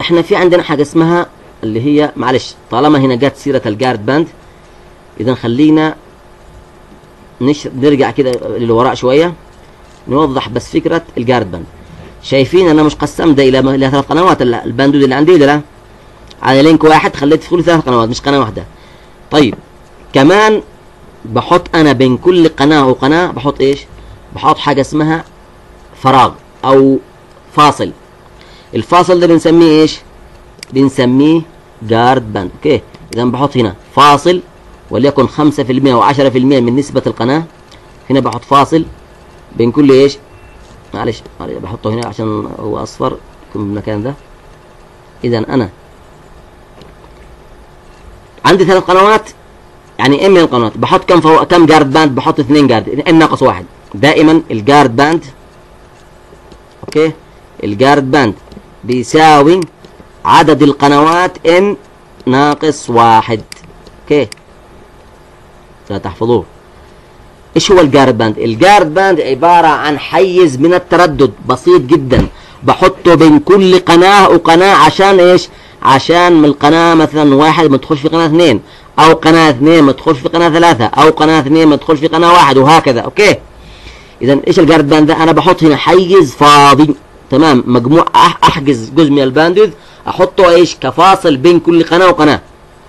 احنا في عندنا حاجه اسمها اللي هي، معلش طالما هنا جت سيره الجارد باند، اذا خلينا نش... نرجع كده للوراء شويه، نوضح بس فكره الجارد باند. شايفين انا مش قسم ده الى الى ثلاث قنوات، الباندود اللي عندي ده لا، على لينك واحد خليت في كل ثلاث قنوات مش قناه واحده. طيب كمان بحط انا بين كل قناه وقناه بحط ايش؟ بحط حاجه اسمها فراغ او فاصل. الفاصل ده بنسميه ايش؟ بنسميه جارد باند، اوكي؟ اذا بحط هنا فاصل وليكن خمسة بالمئة وعشرة بالمئة من نسبه القناه، هنا بحط فاصل بين كل ايش؟ معلش بحطه هنا عشان هو اصفر يكون بالمكان ده. اذا انا عندي ثلاث قنوات، يعني ام من القنوات بحط كم فو... كم جارد باند؟ بحط اثنين جارد، ام ناقص واحد. دائما الجارد باند، اوكي؟ الجارد باند بيساوي عدد القنوات ان ناقص واحد، اوكي؟ لا تحفظوه. ايش هو الجارد باند؟ الجارد باند عباره عن حيز من التردد بسيط جدا، بحطه بين كل قناه وقناه عشان ايش؟ عشان من القناه مثلا واحد ما تخش في قناه اثنين، او قناه اثنين ما تخش في قناه ثلاثه، او قناه اثنين ما تخش في قناه واحد، وهكذا، اوكي؟ اذا ايش الجارد باند ده؟ انا بحط هنا حيز فاضي، تمام؟ مجموع، احجز جزء من الباندويدث احطه ايش؟ كفاصل بين كل قناه وقناه،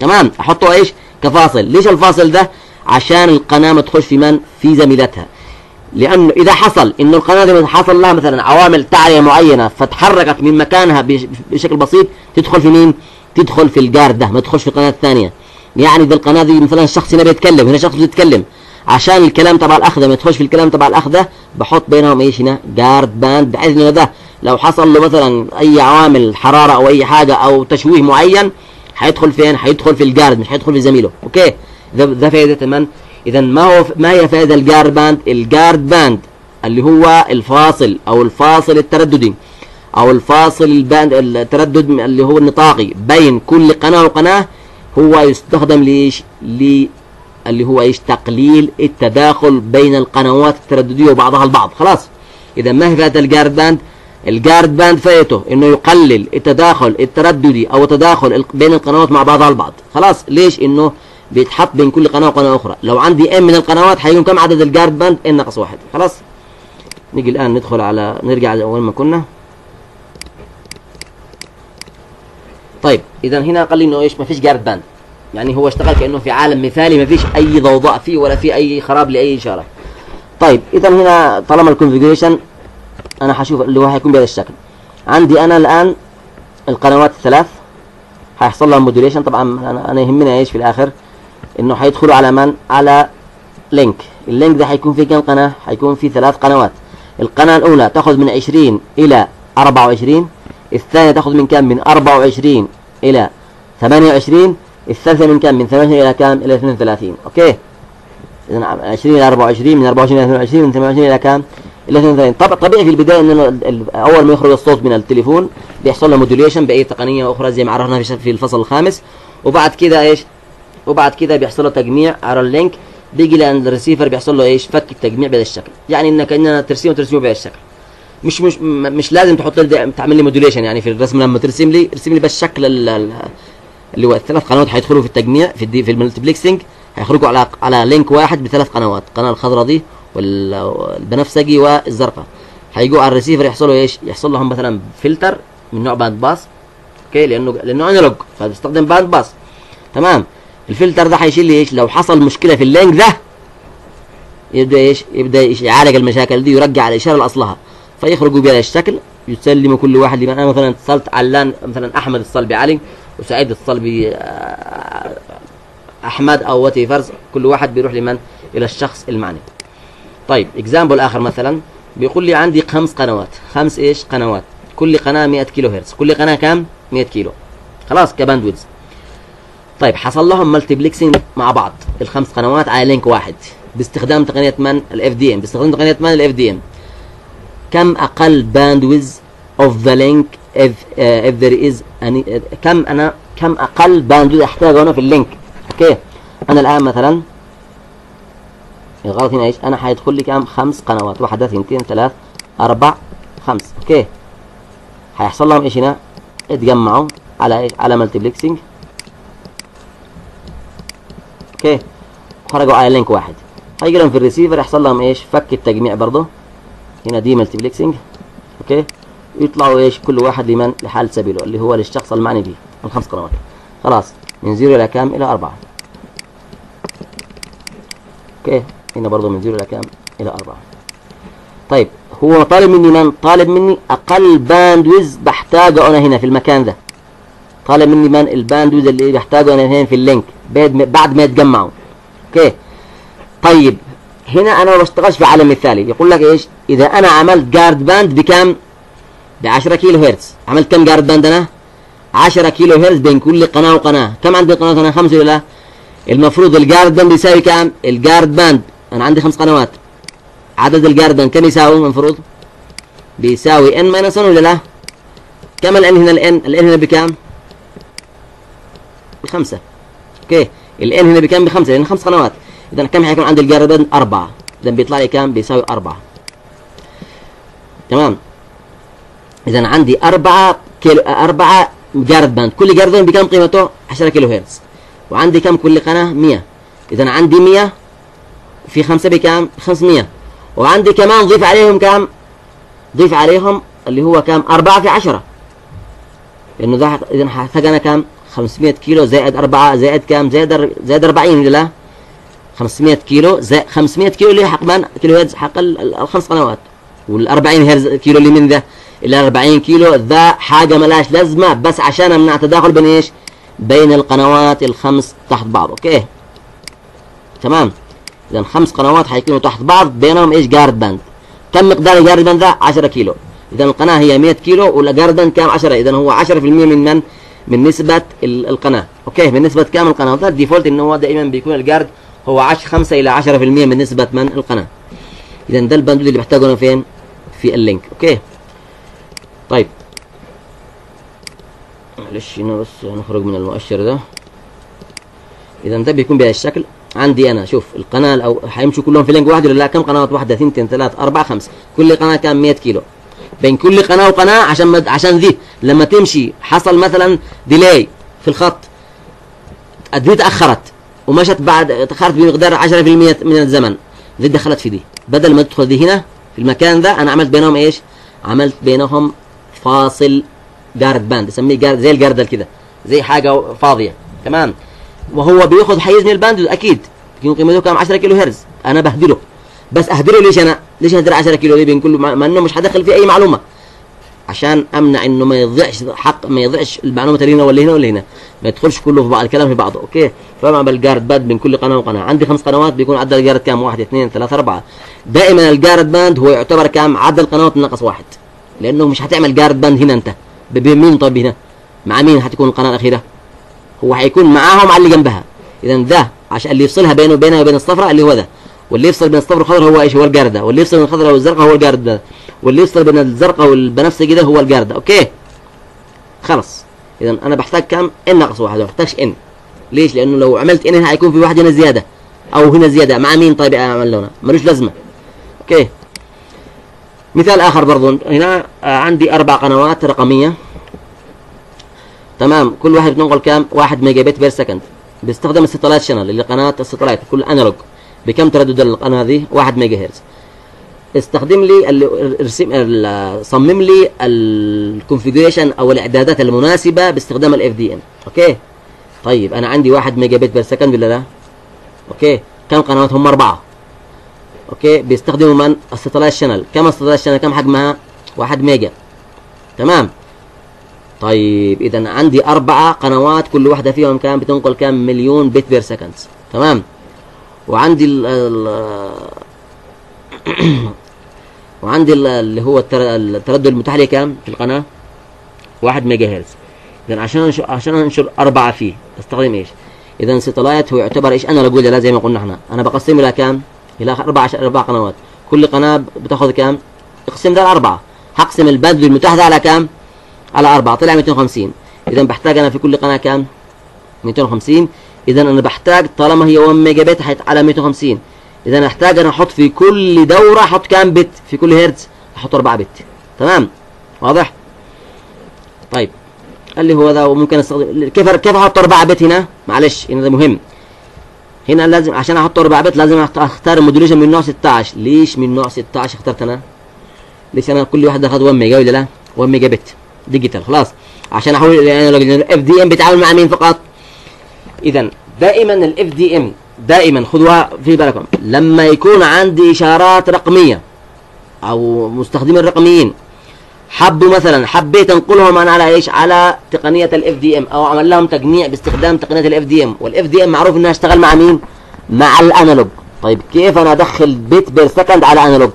تمام؟ احطه ايش؟ كفاصل. ليش الفاصل ده؟ عشان القناه ما تخش في من؟ في زميلتها. لانه اذا حصل انه القناه دي حصل لها مثلا عوامل تعريه معينه فتحركت من مكانها بشكل بسيط، تدخل في مين؟ تدخل في الجارد ده، ما تدخلش في القناه الثانيه. يعني اذا القناه دي مثلا الشخص هنا بيتكلم، هنا شخص بيتكلم، عشان الكلام تبع الاخ ده ما يدخلش في الكلام تبع الاخ ده، بحط بينهم ايش هنا؟ جارد باند، بحيث انه ده لو حصل له مثلا اي عوامل حراره او اي حاجه او تشويه معين، هيدخل فين؟ هيدخل في الجارد، مش هيدخل في زميله، اوكي؟ ده فائدة من؟ إذا ما هو ما هي فائدة الجارد باند؟ الجارد باند اللي هو الفاصل أو الفاصل الترددي أو الفاصل الباند التردد اللي هو النطاقي بين كل قناة وقناة، هو يستخدم ليش؟ لي اللي هو ايش؟ تقليل التداخل بين القنوات الترددية وبعضها البعض، خلاص؟ إذا ما هي فائدة الجارد باند؟ الجارد باند فائدته إنه يقلل التداخل الترددي أو التداخل بين القنوات مع بعضها البعض، خلاص؟ ليش؟ إنه بيتحط بين كل قناه وقناه اخرى. لو عندي ام من القنوات هيكون كم عدد الجارد باند؟ ان ناقص واحد، خلاص؟ نيجي الان ندخل على، نرجع لأول ما كنا. طيب اذا هنا قال لي انه ايش؟ ما فيش جارد باند، يعني هو اشتغل كانه في عالم مثالي، ما فيش اي ضوضاء فيه ولا في اي خراب لاي اشاره. طيب اذا هنا طالما الكونفيجريشن انا هشوف اللي هو هيكون بهذا الشكل. عندي انا الان القنوات الثلاث هيحصل لها موديوليشن. طبعا انا يهمنا ايش في الاخر؟ انه هيدخلوا على من؟ على لينك. اللينك ده هيكون فيه كم قناه؟ هيكون فيه ثلاث قنوات. القناه الاولى تاخذ من عشرين الى أربعة وعشرين، الثانيه تاخذ من كم؟ من أربعة وعشرين الى ثمانية وعشرين، الثالثه من كم؟ من ثمانية الى كم؟ الى اثنين وثلاثين. اوكي، اذا عشرين الى أربعة وعشرين، من أربعة وعشرين الى اثنين وعشرين، من ثمانية وعشرين الى كم؟ الى اثنين وثلاثين. طبعا طبيعي في البدايه ان اول ما يخرج الصوت من التليفون بيحصل له موديوليشن باي تقنيه اخرى زي ما عرفنا في الفصل الخامس، وبعد كده ايش؟ وبعد كده بيحصل له تجميع على اللينك، بيجي لعند الريسيفر بيحصل له ايش؟ فك التجميع بهذا الشكل. يعني انك اننا ترسمه ترسمه بهذا الشكل. مش مش مش لازم تحط لي تعمل لي موديوليشن، يعني في الرسم لما ترسم لي ارسم لي بس شكل اللي هو الثلاث قنوات هيدخلوا في التجميع في في الملتبلكسنج، هيخرجوا على على لينك واحد بثلاث قنوات، القناه الخضراء دي والبنفسجي والزرقاء. هيجوا على الريسيفر يحصلوا ايش؟ يحصل لهم مثلا فلتر من نوع باند باس، اوكي، لانه لانه انالوج فبيستخدم باند باس. تمام، الفلتر ده هيشيل لي ايش؟ لو حصل مشكله في اللينك ده يبدا ايش؟ يبدا إيش؟ يعالج المشاكل دي ويرجع الاشاره لاصلها، فيخرجوا بهذا الشكل. يسلموا كل واحد لمن، انا مثلا اتصلت علان مثلا احمد اتصل بعلي، وسعيد اتصل باحمد او وات ايفرز، كل واحد بيروح لمن؟ الى الشخص المعني. طيب اكزامبل اخر مثلا بيقول لي عندي خمس قنوات، خمس ايش؟ قنوات، كل قناه مئة كيلو هرتز، كل قناه كام؟ مئة كيلو، خلاص كباندويدز. طيب حصل لهم مالتيبلكسنج مع بعض الخمس قنوات على لينك واحد باستخدام تقنيه من؟ الاف دي ام، باستخدام تقنيه من؟ الاف دي ام. كم اقل باندويدز اوف ذا لينك اف اف ذير از، كم انا كم اقل باندويدز احتاجه انا في اللينك؟ اوكي، انا الان مثلا الغلط هنا ايش؟ انا هيدخل لي كام؟ خمس قنوات، واحد اثنتين ثلاث اربع خمس، اوكي، هيحصل لهم ايش هنا؟ اتجمعوا على ايش؟ على مالتيبلكسنج، اوكي، خرجوا على لينك واحد. هيجي لهم في الريسيفر يحصل لهم ايش؟ فك التجميع برضه، هنا دي مالتيبلكسنج، اوكي، يطلعوا ايش؟ كل واحد لمن؟ لحال سبيله اللي هو للشخص المعني به، الخمس قنوات، خلاص، من زيرو الى كام؟ الى أربعة، اوكي، هنا برضه من زيرو الى كام؟ الى أربعة. طيب هو طالب مني من؟ طالب مني اقل باندويز بحتاجه انا هنا في المكان ده، طالب مني من؟ الباندويز اللي بحتاجه انا هنا في اللينك بعد ما يتجمعوا، اوكي. طيب هنا انا ما بشتغلش في عالم مثالي، يقول لك ايش؟ اذا انا عملت جارد باند بكام؟ ب عشرة كيلو هرتز، عملت كم جارد باند انا؟ عشرة كيلو هرتز بين كل قناه وقناه، كم عندي قنوات انا؟ خمسه ولا؟ المفروض الجارد باند يساوي كام؟ الجارد باند انا عندي خمس قنوات، عدد الجارد باند كم يساوي المفروض؟ بيساوي ان ماينس واحد ولا لا؟ كم الان هنا؟ الان الان هنا بكام؟ بخمسه، اوكي، الان هنا بكام؟ بخمسه، لان خمس قنوات. إذا كم هيكون عند الجارد باند؟ أربعة، إذا بيطلع لي كام؟ بيساوي أربعة. تمام؟ إذا عندي أربعة كيلو أربعة جارد باند، كل جارد باند بكام قيمته؟ عشرة كيلو هرتز. وعندي كم كل قناة؟ مية. إذا عندي مية في خمسة بكام؟ خمسمية. وعندي كمان ضيف عليهم كام؟ ضيف عليهم اللي هو كام؟ أربعة في عشرة. لأنه ده إذا هحتاج أنا كام؟ خمسمية كيلو زائد أربعة زائد كام؟ زائد زائد أربعين ولا لا؟ خمسمية كيلو زائد خمسمية كيلو اللي هي حق من؟ كيلو هرتز، حق الخمس قنوات. وال أربعين هرتز كيلو اللي من ده؟ اللي أربعين كيلو ده حاجه ملهاش لازمه، بس عشان امنع تداخل بين ايش؟ بين القنوات الخمس تحت بعض، اوكي؟ تمام؟ اذا خمس قنوات هيكونوا تحت بعض بينهم ايش؟ جارد باند. كم مقدار الجارد باند ده؟ عشرة كيلو. اذا القناه هي مية كيلو والجارد باند كام؟ عشرة، اذا هو عشرة في المية من من؟ من نسبه القناه، اوكي؟ من نسبه كام القناه؟ ده الديفولت ان هو دائما بيكون الجارد هو عشرة خمسة إلى عشرة في المية من نسبة من القناة. إذا ده الباندويد اللي بحتاجه أنا فين؟ في اللينك، أوكي؟ طيب معلش هنا بس هنخرج من المؤشر ده. إذا ده بيكون بهذا الشكل، عندي أنا شوف القناة أو هيمشوا كلهم في لينك واحد ولا لا؟ كم قنوات؟ واحدة اثنتين ثلاثة أربعة خمسة، كل قناة كام؟ مية كيلو. بين كل قناة وقناة عشان مد... عشان دي لما تمشي حصل مثلا ديلاي في الخط، دي تأخرت ومشت بعد اتأخرت بمقدار عشرة في المية من الزمن، دي دخلت في دي، بدل ما تدخل دي هنا في المكان ده انا عملت بينهم ايش؟ عملت بينهم فاصل جارد باند، اسميه جارد زي الجردل كده، زي حاجه فاضيه، تمام؟ وهو بياخد حيز من الباند اكيد، بيكون قيمته كام؟ عشرة كيلو هرتز، انا بهدله، بس اهدره ليش انا؟ ليش اهدر عشرة كيلو دي بين كله مع انه مش هدخل فيه اي معلومه؟ عشان امنع انه ما يضيعش حق، ما يضيعش المعلومات اللي هنا ولا هنا ولا هنا، ما يدخلش كله في بعض، الكلام في بعضه، اوكي؟ فبعمل الجارد باند بين كل قناه وقناه، عندي خمس قنوات بيكون عدد الجارد كام؟ واحد اثنين ثلاثة أربعة، دائما الجارد باند هو يعتبر كام؟ عدد القنوات ناقص واحد، لأنه مش هتعمل جارد باند هنا أنت، بمين طب هنا؟ مع مين هتكون القناة الأخيرة؟ هو هيكون معاها ومع اللي جنبها، إذا ده عشان اللي يفصلها بينه وبينها وبين الصفراء اللي هو ده، واللي يفصل بين الصفر والخضر هو ايش؟ هو الجارد ده، واللي يفصل بين الخضر والزرقاء هو الجارد ده، واللي يفصل بين الزرقاء والبنفسجي ده هو الجارد ده، اوكي؟ خلص، إذا أنا بحتاج كام؟ إن ناقص واحد، ما بحتاجش إن. ليش؟ لأنه لو عملت إن هنا هيكون في واحد هنا زيادة، أو هنا زيادة، مع مين طيب أعمل لونه؟ ملوش لازمة. اوكي؟ مثال آخر برضه، هنا عندي أربع قنوات رقمية. تمام، كل واحد بتنقل كام؟ واحد ميجا بت بير سكند. بيستخدم الستلايت شانل اللي قناة الستلايت كل أنالوج. بكم تردد القناه هذه؟ واحد ميجا هرتز. استخدم لي ال ارسم ال صمم لي الكونفيجريشن او الاعدادات المناسبه باستخدام الاف دي ام، اوكي؟ طيب انا عندي واحد ميجا بت بير سكند ولا لا؟ اوكي، كم قنوات؟ هم اربعه. اوكي، بيستخدموا من؟ الستلايت شانل، كم الستلايت شانل؟ كم حجمها؟ واحد ميجا. تمام؟ طيب اذا عندي اربعه قنوات كل واحده فيهم كام بتنقل كام؟ مليون بت بير سكند. تمام؟ وعندي ال وعندي ال اللي هو التردد المتاح لي كام في القناه؟ واحد ميجا هرتز. اذا عشان انشر عشان انشر اربعه فيه استخدم ايش؟ اذا ستلايت هو يعتبر ايش؟ انا اقول لا، زي ما قلنا احنا انا بقسمه الى كام؟ الى اربع اربع قنوات، كل قناه بتاخذ كام؟ اقسم ده على اربعه، هقسم البند المتاح ده على كام؟ على اربعه، طلع مئتين وخمسين. اذا بحتاج انا في كل قناه كام؟ مئتين وخمسين. اذا انا بحتاج طالما هي واحد ميجا بت على مئتين وخمسين، اذا انا احتاج انا احط في كل دوره احط كام بت في كل هرتز؟ احط اربعة بت. تمام؟ واضح؟ طيب اللي هو ده، وممكن استخدم كيف كيف احط اربعة بت هنا؟ معلش هنا ده مهم، هنا لازم عشان احط اربعة بت لازم اختار مودوليشن من نوع ستة عشر. ليش من نوع ستة عشر اخترت انا؟ ليش انا كل واحده اخذ واحد ميجا ولا لا؟ واحد ميجا بت ديجيتال، خلاص عشان احول الى اف دي ام. بيتعامل مع مين فقط؟ إذا دائما الاف دي ام، دائما خذوها في بالكم، لما يكون عندي إشارات رقمية أو مستخدمين رقميين حبوا مثلا حبيت أنقلهم أنا على إيش؟ على تقنية الاف دي ام، أو عمل لهم تجميع باستخدام تقنية الاف دي ام، والاف دي ام معروف إنها اشتغل مع مين؟ مع الأنالوج. طيب كيف أنا أدخل بيت بير سكند على أنالوج؟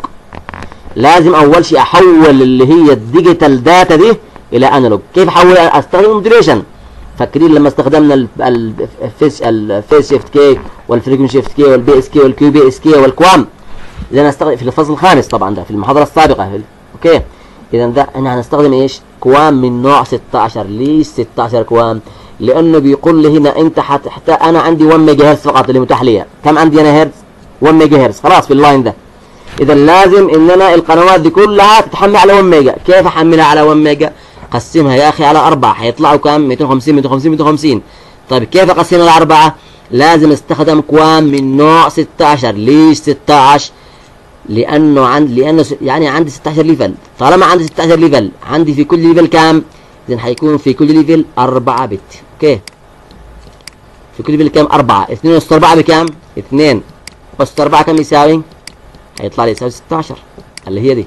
لازم أول شيء أحول اللي هي الديجيتال داتا دي إلى أنالوج. كيف أحول؟ أستخدم موديليشن. فاكرين لما استخدمنا الفيس الفيس شيفت كي والفريكون شيفت كي والبي اس كي والكيو بي اس كي والكوام، اذا هنستخدم في الفصل الخامس طبعا ده في المحاضره السابقه، اوكي؟ اذا ده احنا هنستخدم ايش؟ كوام من نوع ستة عشر. ليش ستة عشر كوام؟ لانه بيقول لي هنا انت حتى انا عندي واحد ميجا هرتز فقط اللي متاح لي، كم عندي انا هرتز؟ واحد ميجا هرتز، خلاص في اللاين ده. اذا لازم ان انا القنوات دي كلها تتحمل على واحد ميجا. كيف احملها على واحد ميجا؟ قسمها يا اخي على اربعه، هيطلعوا كام؟ مئتين وخمسين مئتين وخمسين مئتين وخمسين. طيب كيف اقسمها على اربعه؟ لازم استخدم كوام من نوع ستة عشر. ليش ستة عشر؟ لانه عند لانه يعني عندي ستة عشر ليفل، طالما عندي ستة عشر ليفل عندي في كل ليفل كام؟ اذا هيكون في كل ليفل اربعة بت، اوكي؟ في كل ليفل كام؟ اربعة، اثنين اس اربعة بكام؟ اثنين اس اربعة كم يساوي؟ هيطلع لي يساوي ستة عشر اللي هي دي،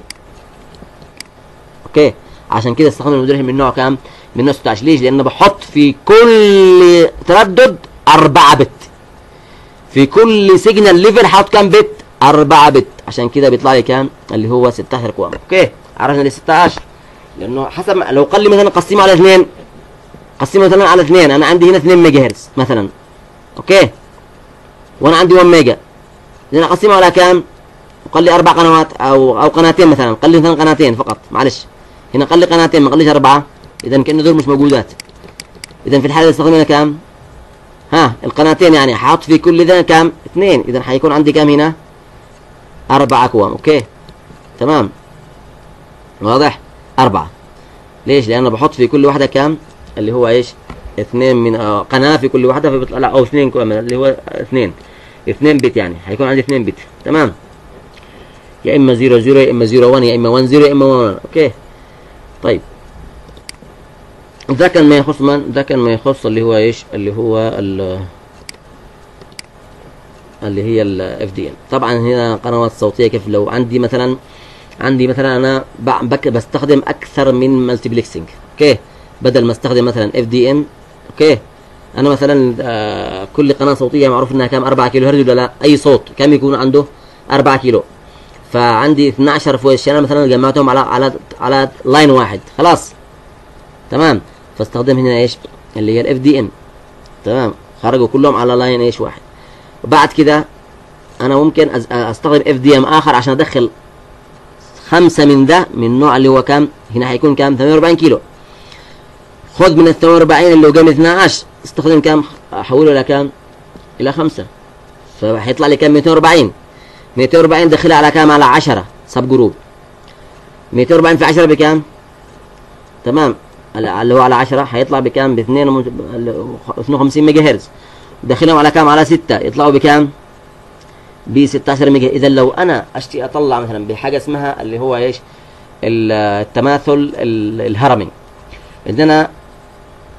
اوكي؟ عشان كده استخدم الموديليشن من نوع كام؟ من نوع ستة عشر. ليش؟ لأن بحط في كل تردد أربعة بت، في كل سيجنال ليفل حاط كام بت؟ أربعة بت، عشان كده بيطلع لي كام؟ اللي هو ستة عشر كوام، أوكي؟ عرفنا ليه ستة عشر؟ لأنه حسب لو قال لي مثلا قسمه على اثنين، قسمه مثلا على اثنين، أنا عندي هنا اثنين ميجا هرتز مثلا، أوكي؟ وأنا عندي واحد ميجا، إذا أقسمه على كام؟ وقال لي أربع قنوات أو أو قناتين مثلا، قال لي مثلا قناتين فقط، معلش هنا قال لي قناتين ما قاليش اربعه، اذا كأنه دول مش موجودات. اذا في الحاله استخدمنا كام؟ ها القناتين يعني حاط في كل ذا كام؟ اثنين، اذا حيكون عندي كام هنا؟ اربعه كوام، اوكي؟ تمام؟ واضح؟ اربعه. ليش؟ لان بحط في كل واحده كام؟ اللي هو ايش؟ اثنين من آه قناه في كل واحده فبيطلع او اثنين كوام اللي هو اثنين. اثنين بت يعني حيكون عندي اثنين بت، تمام؟ يا اما صفر صفر يا اما صفر واحد يا اما واحد صفر يا اما واحد واحد، اوكي؟ طيب ده كان ما يخص من؟ ده كان ما يخص اللي هو ايش؟ اللي هو اللي هي ال إف دي إم. طبعا هنا قنوات صوتيه كيف لو عندي مثلا عندي مثلا انا بستخدم اكثر من مالتيبلكسنج، اوكي، بدل ما استخدم مثلا إف دي إم، اوكي، انا مثلا آه كل قناه صوتيه معروف انها كام، أربعة كيلو هرتز ولا لا؟ اي صوت كام يكون عنده؟ أربعة كيلو. فعندي اثني عشر في وش، انا مثلا جمعتهم على على على لاين واحد، خلاص تمام. فاستخدم هنا ايش اللي هي ال إف دي إم، تمام، خرجوا كلهم على لاين ايش واحد. وبعد كده انا ممكن استخدم إف دي إم اخر عشان ادخل خمسه من ده من نوع اللي هو كام، هنا هيكون كام؟ ثمانية وأربعين كيلو. خد من ال ثمانية وأربعين اللي هو جاي من اثني عشر، استخدم كام؟ احوله الى كام؟ الى خمسه. فهيطلع لي كام؟ مئتين وأربعين. مئتين وأربعين داخلها على كام؟ على عشرة سب جروب. مئتين وأربعين في عشرة بكام؟ تمام، اللي هو على عشرة هيطلع بكام؟ ب اثنين وخمسين ميجا هرتز. داخلهم على كام؟ على ستة، يطلعوا بكام؟ ب ستة عشر ميجا. اذا لو انا اشتي اطلع مثلا بحاجه اسمها اللي هو ايش؟ التماثل الهرمي، ان انا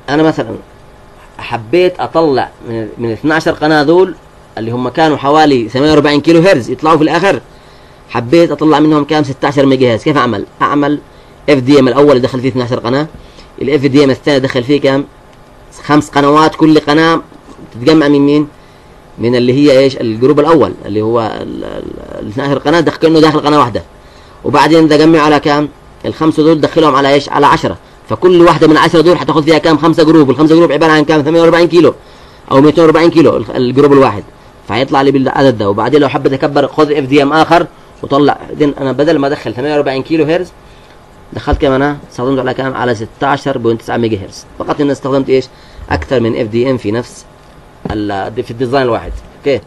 انا مثلا حبيت اطلع من من اثني عشر قناه دول اللي هم كانوا حوالي ثمانية وأربعين كيلو هرتز يطلعوا في الاخر، حبيت اطلع منهم كام؟ ستة عشر ميجا هرتز. كيف اعمل؟ اعمل اف دي ام الاول دخل فيه اثني عشر قناه، الاف دي ام الثاني دخل فيه كام؟ خمس قنوات، كل قناه تتجمع من مين؟ من اللي هي ايش؟ الجروب الاول اللي هو ال اثني عشر قناه كانه داخل قناه واحده. وبعدين تجمع على كام؟ الخمسه دول دخلهم على ايش؟ على عشرة. فكل واحده من عشرة دول هتاخد فيها كام؟ خمسه جروب، والخمسه جروب عباره عن كام؟ ثمانية وأربعين كيلو او مئتين وأربعين كيلو الجروب الواحد. فهيطلع لي بالعدد ده. وبعدين لو حبيت اكبر خد اف دي ام اخر وطلع. بعدين انا بدل ما ادخل ثمانية وأربعين كيلو هرتز دخلت كام؟ انا استخدمته على كام؟ على ستة عشر فاصلة تسعة ميجا هرتز فقط، ان استخدمت ايش؟ اكثر من اف دي ام في نفس في الديزاين الواحد، اوكي.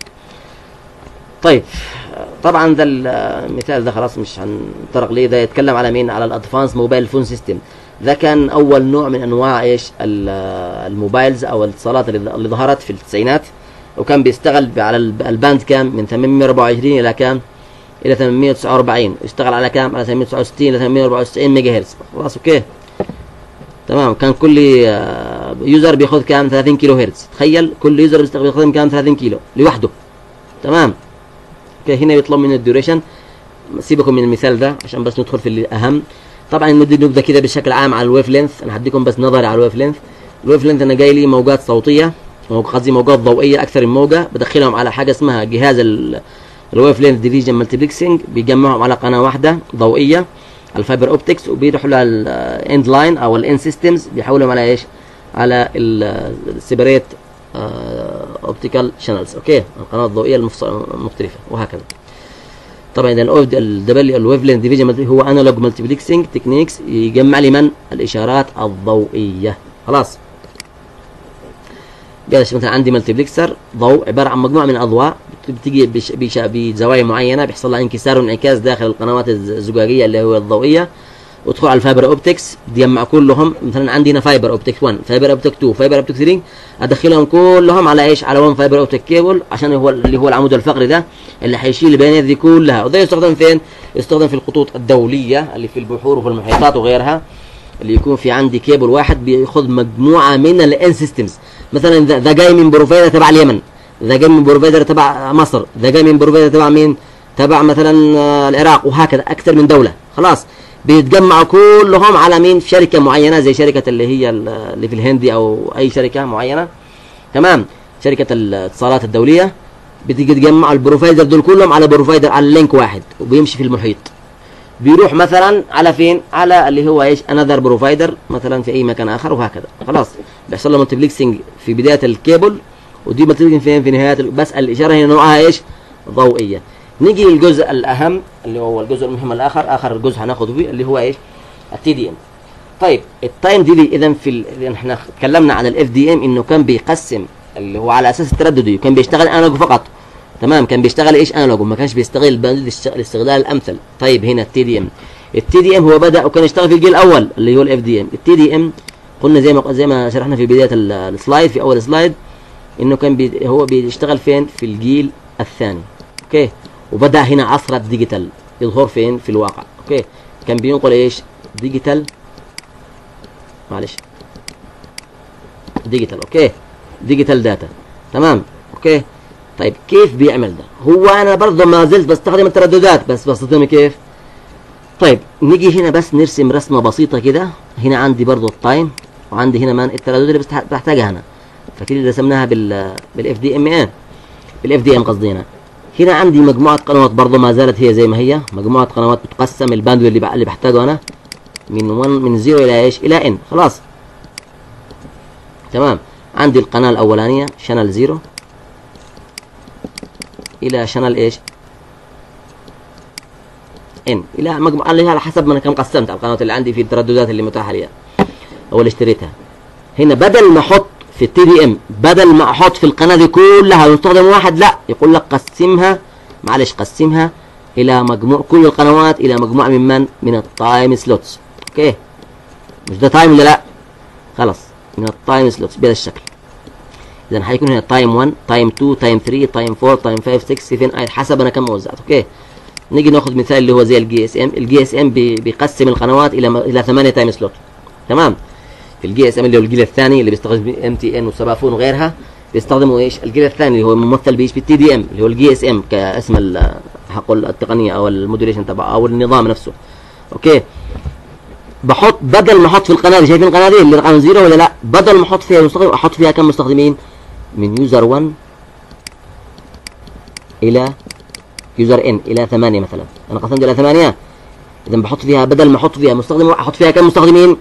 طيب طبعا ده المثال ده خلاص مش هنطرق ليه، ده يتكلم على مين؟ على الادفانس موبايل فون سيستم. ده كان اول نوع من انواع ايش؟ الموبايلز او الاتصالات اللي ظهرت في التسعينات، وكان بيشتغل على الباند كام؟ من ثمانمئة وأربعة وعشرين الى كام؟ الى ثمانمئة وتسعة وأربعين. اشتغل على كام؟ على ثمانمئة وتسعة وستين الى ثمانمئة وأربعة وتسعين ميجا هرتز، خلاص اوكي تمام. كان كل يوزر بياخد كام؟ ثلاثين كيلو هرتز. تخيل كل يوزر بيستخدم كام؟ ثلاثين كيلو لوحده، تمام. اوكي هنا بيطلب مني الديوريشن، سيبكم من المثال ده عشان بس ندخل في الاهم. طبعا نبدا نبدا كده بشكل عام على الويف لينث. انا هديكم بس نظري على الويف لينث. الويف لينث انا جاي لي موجات صوتيه، قصدي موجات ضوئيه اكثر من موجه، بدخلهم على حاجه اسمها جهاز الويف لينث ديفيجن مالتيبلكسنج، بيجمعهم على قناه واحده ضوئيه الفايبر اوبتكس، وبيروحوا لها الاند لاين او الان سيستمز، بيحولهم على ايش؟ على السيبريت اوبتيكال شانلز، اوكي، القناه الضوئيه المختلفه وهكذا. طبعا الدبليو الويف لينث ديفيجن هو انالوج مالتيبلكسنج تكنيكس، يجمع لي من الاشارات الضوئيه، خلاص. قالش مثلا عندي مالتيبلكسر ضوء عباره عن مجموعه من الاضواء بتيجي بزوايا معينه، بيحصل لها انكسار وانعكاس داخل القنوات الزجاجيه اللي هو الضوئيه، وتدخل على الفايبر اوبتكس تجمع كلهم. مثلا عندي هنا فايبر اوبتكس واحد، فايبر اوبتكس اثنين، فايبر اوبتكس ثلاثة، ادخلهم كلهم على ايش؟ على واحد فايبر اوبتك كيبل، عشان هو اللي هو العمود الفقري ده اللي هيشيل البيانات دي كلها. وده يستخدم فين؟ يستخدم في الخطوط الدوليه اللي في البحور وفي المحيطات وغيرها، اللي يكون في عندي كيبل واحد بياخد مجموعه من الان سيستمز. مثلا ذا جاي من بروفايدر تبع اليمن، ذا جاي من بروفايدر تبع مصر، ذا جاي من بروفايدر تبع مين؟ تبع مثلا العراق، وهكذا اكثر من دوله، خلاص بيتجمعوا كلهم على مين؟ في شركه معينه، زي شركه اللي هي اللي في الهندي او اي شركه معينه، تمام، شركه الاتصالات الدوليه، بتيجي تجمع البروفايدر دول كلهم على بروفايدر على لينك واحد، وبيمشي في المحيط، بيروح مثلا على فين؟ على اللي هو ايش؟ انذر بروفايدر مثلا في اي مكان اخر وهكذا، خلاص بيحصل له مالتيبلكسنج في بدايه الكيبل، ودي مالتيبلكسنج فين؟ في نهايه، بس الاشاره هي نوعها ايش؟ ضوئيه. نيجي للجزء الاهم اللي هو الجزء المهم الاخر، اخر جزء هناخده فيه اللي هو ايش؟ التي دي ام. طيب التايم ديلي، اذا في احنا اتكلمنا عن الاف دي ام انه كان بيقسم اللي هو على اساس الترددي، وكان بيشتغل انالوج فقط، تمام، كان بيشتغل ايش؟ انالوج، ما كانش بيستغل الباند الاستغلال الامثل. طيب هنا التي دي ام، التي دي ام هو بدا وكان يشتغل في الجيل الاول اللي هو الاف دي ام. التي دي ام قلنا زي ما زي ما شرحنا في بدايه السلايد في اول سلايد انه كان بي هو بيشتغل فين؟ في الجيل الثاني، اوكي، وبدا هنا عصر الديجيتال يظهر فين؟ في الواقع، اوكي، كان بينقل ايش؟ ديجيتال، معلش ديجيتال، اوكي، ديجيتال داتا، تمام، اوكي، طيب كيف بيعمل ده؟ هو انا برضه ما زلت بستخدم الترددات بس بصدمني كيف؟ طيب نيجي هنا بس نرسم رسمه بسيطه كده. هنا عندي برضه التايم وعندي هنا مان التردد اللي بحتاجها انا، فاكر اللي رسمناها بال بالاف دي ام ايه بالاف دي ام قصدي. هنا هنا عندي مجموعه قنوات برضه ما زالت هي زي ما هي، مجموعه قنوات بتقسم الباند اللي اللي بحتاجه انا من واحد من صفر الى ايش؟ الى ان. خلاص تمام. عندي القناه الاولانيه شانل صفر الى شانل ايش؟ ان، الى مجموعه اللي هي على حسب ما انا كم قسمت القنوات اللي عندي في الترددات اللي متاحه لي او اللي اشتريتها. هنا بدل ما احط في التي دي ام، بدل ما احط في القناه دي كلها ويستخدم واحد، لا يقول لك قسمها، معلش قسمها الى مجموع كل القنوات الى مجموعه من من من التايم سلوتس. اوكي مش ده تايم ولا لا؟ خلاص من التايم سلوتس بهذا الشكل. اذا هيكون هنا تايم واحد، تايم اتنين، تايم تلاتة، تايم اربعة، تايم خمسة، ستة، سبعة، تمانية، حسب انا كم وزعت. اوكي نيجي ناخد مثال اللي هو زي الجي اس ام. الجي اس ام بيقسم القنوات الى الى تمانية تايم سلوت. تمام. في الجي اس ام اللي هو الجيل الثاني اللي بيستخدم ام تي ان وسبافون وغيرها، بيستخدموا ايش؟ الجيل الثاني اللي هو ممثل بايش؟ بالتي دي ام اللي هو الجي اس ام كاسم هقول التقنيه او الموديوليشن تبعه او النظام نفسه. اوكي بحط بدل ما احط في القناه دي، شايفين القناه دي اللي رقم صفر ولا لا؟ بدل ما احط فيها مستخدم احط فيها كم مستخدمين؟ من يوزر واحد الى يوزر ان الى ثمانية مثلا، انا قسمت الى ثمانية. اذا بحط فيها بدل ما احط فيها مستخدم احط فيها كم مستخدمين؟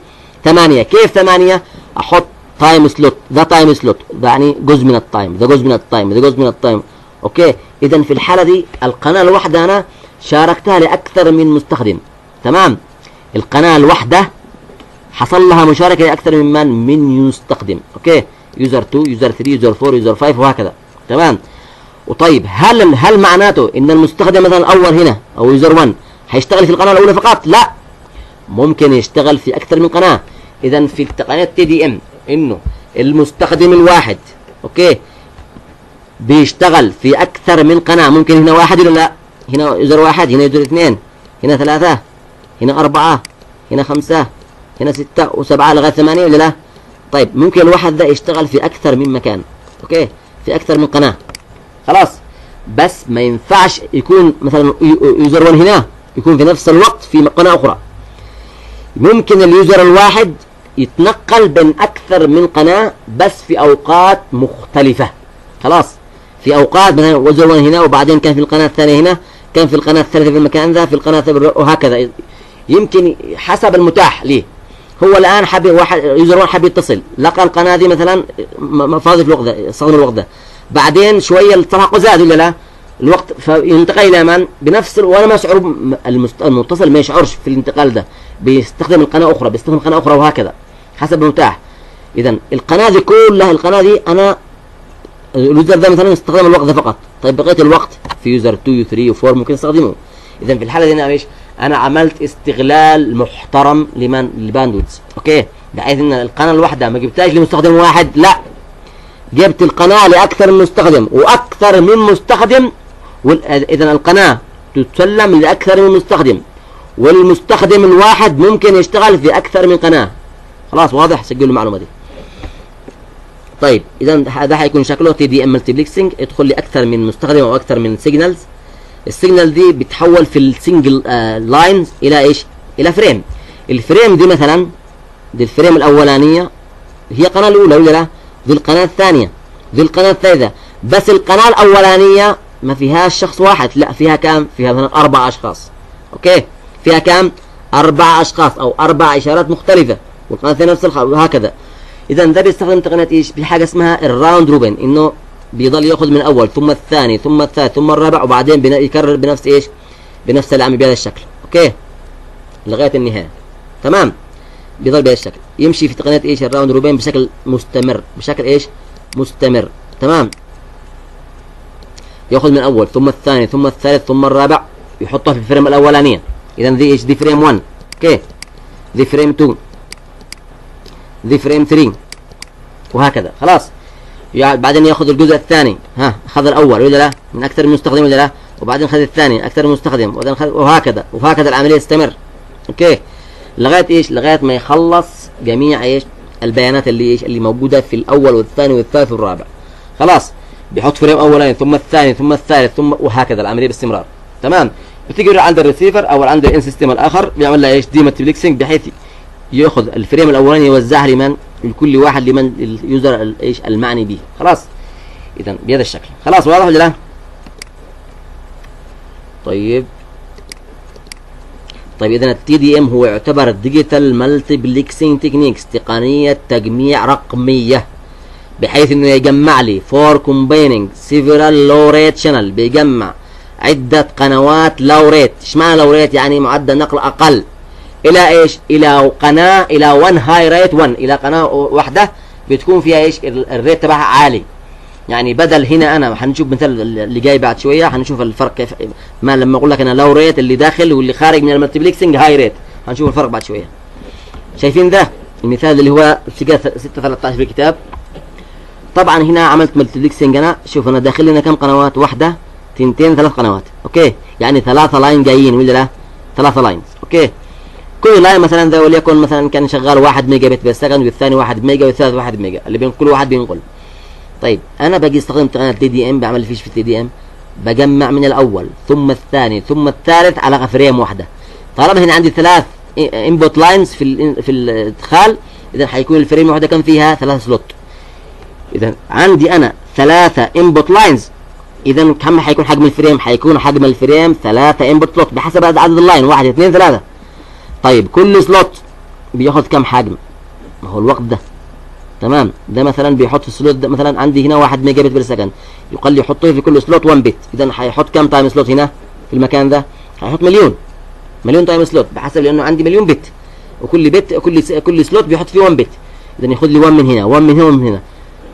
ثمانية. كيف ثمانية؟ احط تايم سلوت، ده تايم سلوت، ده يعني جزء من التايم، ده جزء من التايم، ده جزء من التايم. اوكي اذا في الحاله دي القناه الواحده انا شاركتها لاكثر من مستخدم. تمام. القناه الواحده حصل لها مشاركه لاكثر من من من يستخدم. اوكي يوزر اتنين، يوزر تلاتة، يوزر اربعة، يوزر خمسة وهكذا. تمام. وطيب هل هل معناته ان المستخدم مثلا الاول هنا او يوزر واحد هيشتغل في القناه الاولى فقط؟ لا، ممكن يشتغل في اكثر من قناه. اذا في تقنيه تي دي ام انه المستخدم الواحد اوكي بيشتغل في اكثر من قناه. ممكن هنا واحد ولا لا؟ هنا يوزر واحد، هنا يوزر اثنين، هنا ثلاثه، هنا اربعه، هنا خمسه، هنا سته وسبعه لغايه ثمانيه ولا لا؟ طيب ممكن الواحد ده يشتغل في اكثر من مكان، اوكي في اكثر من قناه. خلاص بس ما ينفعش يكون مثلا يوزر واحد هنا يكون في نفس الوقت في قناه اخرى. ممكن اليوزر الواحد يتنقل بين اكثر من قناه بس في اوقات مختلفه. خلاص في اوقات مثلا يوزر واحد هنا وبعدين كان في القناه الثانيه هنا، كان في القناه الثالثه في المكان ذا، في القناه وهكذا، يمكن حسب المتاح ليه. هو الان حابب واحد يوزر واحد حابب يتصل، لقى القناه دي مثلا فاضي في الوقت ده، استخدم الوقت ده، بعدين شويه التحقوا زاد ولا لا؟ الوقت فينتقل الى من؟ بنفس وانا ما اشعر، المتصل ما يشعرش في الانتقال ده، بيستخدم القناه اخرى، بيستخدم قناه اخرى وهكذا حسب المتاح. اذا القناه دي كلها، القناه دي انا اليوزر ده مثلا استخدم الوقت ده فقط، طيب بقيه الوقت في يوزر اتنين و تلاتة و اربعة ممكن يستخدمه. اذا في الحاله دي انا ايش؟ انا عملت استغلال محترم لمن؟ للباندويتس. اوكي بحيث ان القناه الواحده ما جبتهاش لمستخدم واحد، لا جبت القناه لاكثر من مستخدم واكثر من مستخدم. اذا القناه تتسلم لاكثر من مستخدم والمستخدم الواحد ممكن يشتغل في اكثر من قناه. خلاص واضح؟ سجلوا المعلومه دي. طيب اذا ده هيكون شكله تي دي ام ملتيبلكسنج، ادخل لاكثر من مستخدم او اكثر من سيجنالز. السيجنال دي بتحول في السنجل آه لاينز الى ايش؟ الى فريم. الفريم دي مثلا دي الفريم الاولانيه هي القناه الاولى ولا لا؟ دي القناه الثانيه، دي القناه الثالثه، بس القناه الاولانيه ما فيهاش شخص واحد، لا فيها كام؟ فيها مثلا اربع اشخاص. اوكي فيها كام؟ اربع اشخاص او اربع اشارات مختلفه، والقناه الثانيه نفس الخط وهكذا. اذا ده بيستخدم تقنيه ايش؟ بحاجه اسمها الراوند روبن، انه بيضل ياخذ من الاول ثم الثاني ثم الثالث ثم الرابع وبعدين يكرر بنفس ايش؟ بنفس العمل بهذا الشكل. اوكي لغايه النهايه. تمام بيضل بهذا الشكل، يمشي في تقنيه ايش؟ الراوند روبين بشكل مستمر، بشكل ايش؟ مستمر. تمام ياخذ من الاول ثم الثاني ثم الثالث ثم الرابع، يحطها في الفريم الاولانيه. اذا دي ايش؟ دي فريم واحد. اوكي دي فريم اتنين، دي فريم تلاتة وهكذا. خلاص يعني بعدين ياخذ الجزء الثاني، ها اخذ الاول ولا لا؟ من اكثر من مستخدم ولا لا؟ وبعدين خذ الثاني اكثر من مستخدم، وبعدين خذ وهكذا وهكذا العمليه تستمر. اوكي لغايه ايش؟ لغايه ما يخلص جميع ايش؟ البيانات اللي ايش؟ اللي موجوده في الاول والثاني والثالث والرابع. خلاص بيحط فريم اولاني ثم الثاني ثم الثالث ثم وهكذا العمليه باستمرار. تمام. بتيجي عند الريسيفر او عند الان سيستم الاخر بيعمل لها ايش؟ دي مالتيبلكسنج، بحيث ياخذ الفريم الاولاني يوزعها لمن؟ لكل واحد لمن اليوزر ايش؟ المعني به. خلاص. اذا بهذا الشكل. خلاص واضح ولا لا؟ طيب طيب اذا التي دي ام هو يعتبر ديجيتال مالتيبلكسنج تكنيكس، تقنيه تجميع رقميه، بحيث انه يجمع لي فور كومبايننج سيفرال لو ريت شانل، بيجمع عده قنوات لو ريت. ايش معنى لو ريت؟ يعني معدل نقل اقل الى ايش؟ الى قناه، الى وان هاي ريت وان، الى قناه واحده بتكون فيها ايش؟ الريت تبعها عالي. يعني بدل هنا انا هنشوف مثال اللي جاي بعد شويه، هنشوف الفرق كيف ما لما اقول لك انا لو ريت اللي داخل واللي خارج من المالتيبلكسنج هاي ريت، هنشوف الفرق بعد شويه. شايفين ده؟ المثال اللي هو ستة ثلاثة عشر في الكتاب. طبعا هنا عملت مالتيبلكسنج انا، شوف انا داخل لنا كم قنوات؟ واحده، تنتين، ثلاث قنوات، اوكي؟ يعني ثلاثه لاين جايين ولا لا؟ ثلاثه لاين، اوكي؟ كل لاين مثلا ده وليكن مثلا كان شغال واحد ميجا بت بالسكند، والثاني واحد ميجا، والثالث واحد ميجا، اللي بين كل واحد بينقل. طيب انا باجي استخدم تقنيه تي دي ام، بعمل فيش في التي دي ام، بجمع من الاول ثم الثاني ثم الثالث على فريم واحده. طالما هنا عندي ثلاث انبوت لاينز في في الادخال، اذا هيكون الفريم الواحده كان فيها ثلاث سلوت. اذا عندي انا ثلاثه انبوت لاينز، اذا كم هيكون حجم الفريم؟ هيكون حجم الفريم ثلاثه انبوت سلوت بحسب عدد اللاين، واحد اثنين ثلاثه. طيب كل سلوت بياخد كم حجم؟ ما هو الوقت ده. تمام. ده مثلا بيحط في السلوت ده مثلا عندي هنا واحد ميجا بت بالسكند، يقال لي حطه في كل سلوت واحد بت، اذا هيحط كم تايم سلوت هنا في المكان ده؟ هيحط مليون مليون تايم سلوت بحسب، لانه عندي مليون بت، وكل بت كل س... كل سلوت بيحط فيه واحد بت، اذا ياخد لي واحد من هنا واحد من هنا واحد من هنا.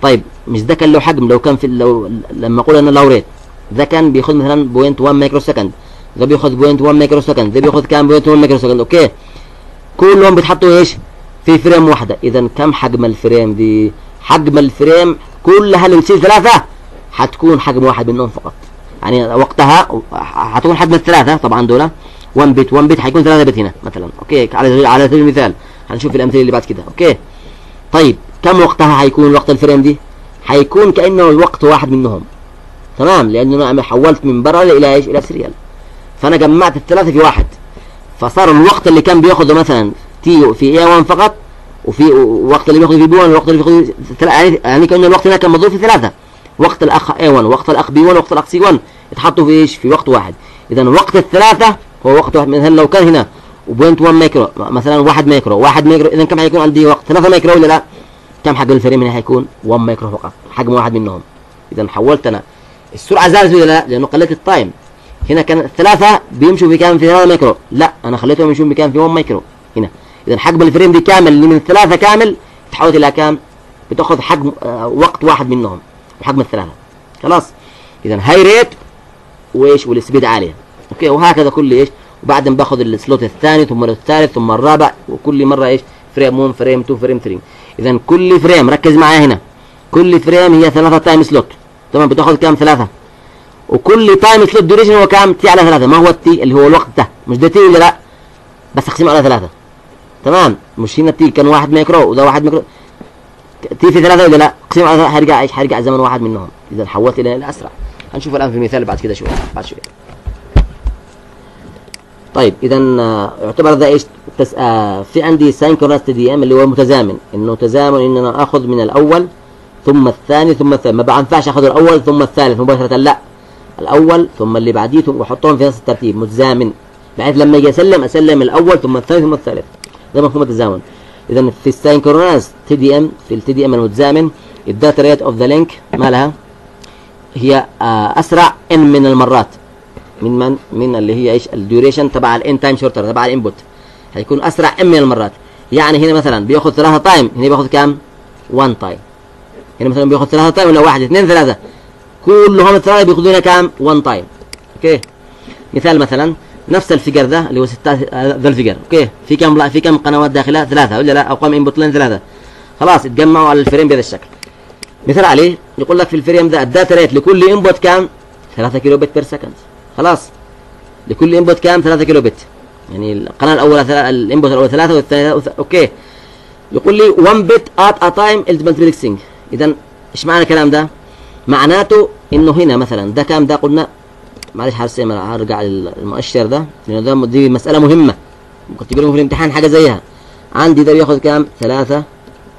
طيب مش ده كان له حجم؟ لو كان في لو لما اقول انا لو ريت ده كان بياخد مثلا بوينت واحد مايكرو سكند، ده بياخد بوينت واحد مايكرو سكند، ده بياخد كام؟ بوينت واحد مايكرو سكند، اوكي؟ كلهم بيتحطوا ايش؟ في فريم واحده. اذا كم حجم الفريم دي؟ حجم الفريم كلها اللي نشيل ثلاثه هتكون حجم واحد منهم فقط، يعني وقتها هتكون حجم الثلاثه. طبعا دول واحد بت واحد بت هيكون ثلاثه بت هنا مثلا، اوكي؟ على على سبيل المثال هنشوف الامثله اللي بعد كده، اوكي؟ طيب كم وقتها هيكون وقت الفريم دي؟ هيكون كانه الوقت واحد منهم. تمام. لانه انا حولت من برل الى ايش؟ الى سريال، فانا جمعت الثلاثه في واحد، فصار الوقت اللي كان بياخده مثلا تي في اي واحد فقط، وفي وقت اللي بياخد في بي واحد، ووقت اللي بياخد في... يعني كان الوقت هنا كان مضروب في ثلاثه، وقت الاخ اي واحد ووقت الاخ بي واحد ووقت الاخ سي واحد، اتحطوا في ايش؟ في وقت واحد. اذا وقت الثلاثه هو وقت واحد. مثلا لو كان هنا بوينت واحد مايكرو مثلا واحد مايكرو واحد مايكرو، اذا كم هيكون عندي وقت؟ ثلاثه مايكرو ولا لا؟ كم حجم الفريم هنا؟ هيكون واحد مايكرو فقط، حجم واحد منهم. اذا حولت انا السرعه زادت ولا لا؟ لانه قللت التايم. هنا كان الثلاثه بيمشوا بكام؟ في ثلاثه مايكرو، لا انا خليتهم يمشوا بكام؟ في واحد مايكرو هنا. اذا حجم الفريم دي كامل اللي من الثلاثه كامل تحولت الى كام؟ بتاخذ حجم آه وقت واحد منهم وحجم الثلاثه. خلاص. اذا هاي ريت وايش؟ والسبيد عاليه، اوكي؟ وهكذا كل ايش؟ وبعدين باخذ السلوت الثاني ثم الثالث ثم الرابع، وكل مره ايش؟ فريم واحد فريم اثنين فريم ثلاثة. اذا كل فريم، ركز معايا هنا، كل فريم هي ثلاثه تايم سلوت. تمام. بتاخذ كام؟ ثلاثه. وكل تايم سلوت دوريشن هو كام؟ تي على ثلاثه. ما هو التي؟ اللي هو الوقت ده، مش ده تي ولا لا؟ بس اقسمه على ثلاثه. تمام. مش هنا تي كان واحد مايكرو وده واحد مايكرو، تي في ثلاثه ولا لا؟ اقسمه على ثلاثه، هيرجع ايش؟ هيرجع زمن واحد منهم. اذا حولت الى الاسرع. هنشوف الان في المثال اللي بعد كده شويه بعد شويه. طيب اذا يعتبر ده ايش؟ تس... آه في عندي سينكرونس تي دي ام اللي هو متزامن، انه تزامن ان انا اخذ من الاول ثم الثاني ثم الثالث، ما بينفعش اخذ الاول ثم الثالث مباشره، لا، الاول ثم اللي بعديه ثم احطهم في نفس الترتيب متزامن، بحيث لما اجي اسلم اسلم الاول ثم الثاني ثم الثالث، ده مفهوم التزامن. اذا في السينكرونس تي دي ام، في التي دي ام المتزامن، الداتا ريت اوف ذا لينك مالها؟ هي آه اسرع ان من المرات من من من اللي هي ايش؟ الديوريشن تبع الان تايم شورتر تبع الانبوت، هيكون اسرع ان من المرات. يعني هنا مثلا بياخذ ثلاثه تايم، هنا بياخذ كام؟ واحد تايم. هنا مثلا بياخذ ثلاثه تايم ولا واحد اثنين ثلاثه، كلهم الثلاثه بياخذوا كام؟ واحد تايم. اوكي. مثال مثلا نفس الفيجر ده اللي هو ستة، ده الفيجر، اوكي؟ في كم لا في كم قنوات داخلها؟ ثلاثه ولا لا؟ ارقام انبوت لاين ثلاثه. خلاص اتجمعوا على الفريم بهذا الشكل. مثال عليه يقول لك في الفريم ده الداتا ريت لكل انبوت كام؟ ثلاثة كيلو بت بير سكند. خلاص. لكل انبوت كام؟ ثلاثة كيلو بت. يعني القناه الاولى الانبوت الاول ثلاثه والثانيه، اوكي؟ يقول لي واحد بت ات ا تايم التيمت بريكسنج. اذا ايش معنى الكلام ده؟ معناته انه هنا مثلا ده كام؟ ده قلنا معلش هرجع للمؤشر ده لان دي مساله مهمه ممكن تجي لهم في الامتحان حاجه زيها. عندي ده بياخد كام؟ ثلاثة.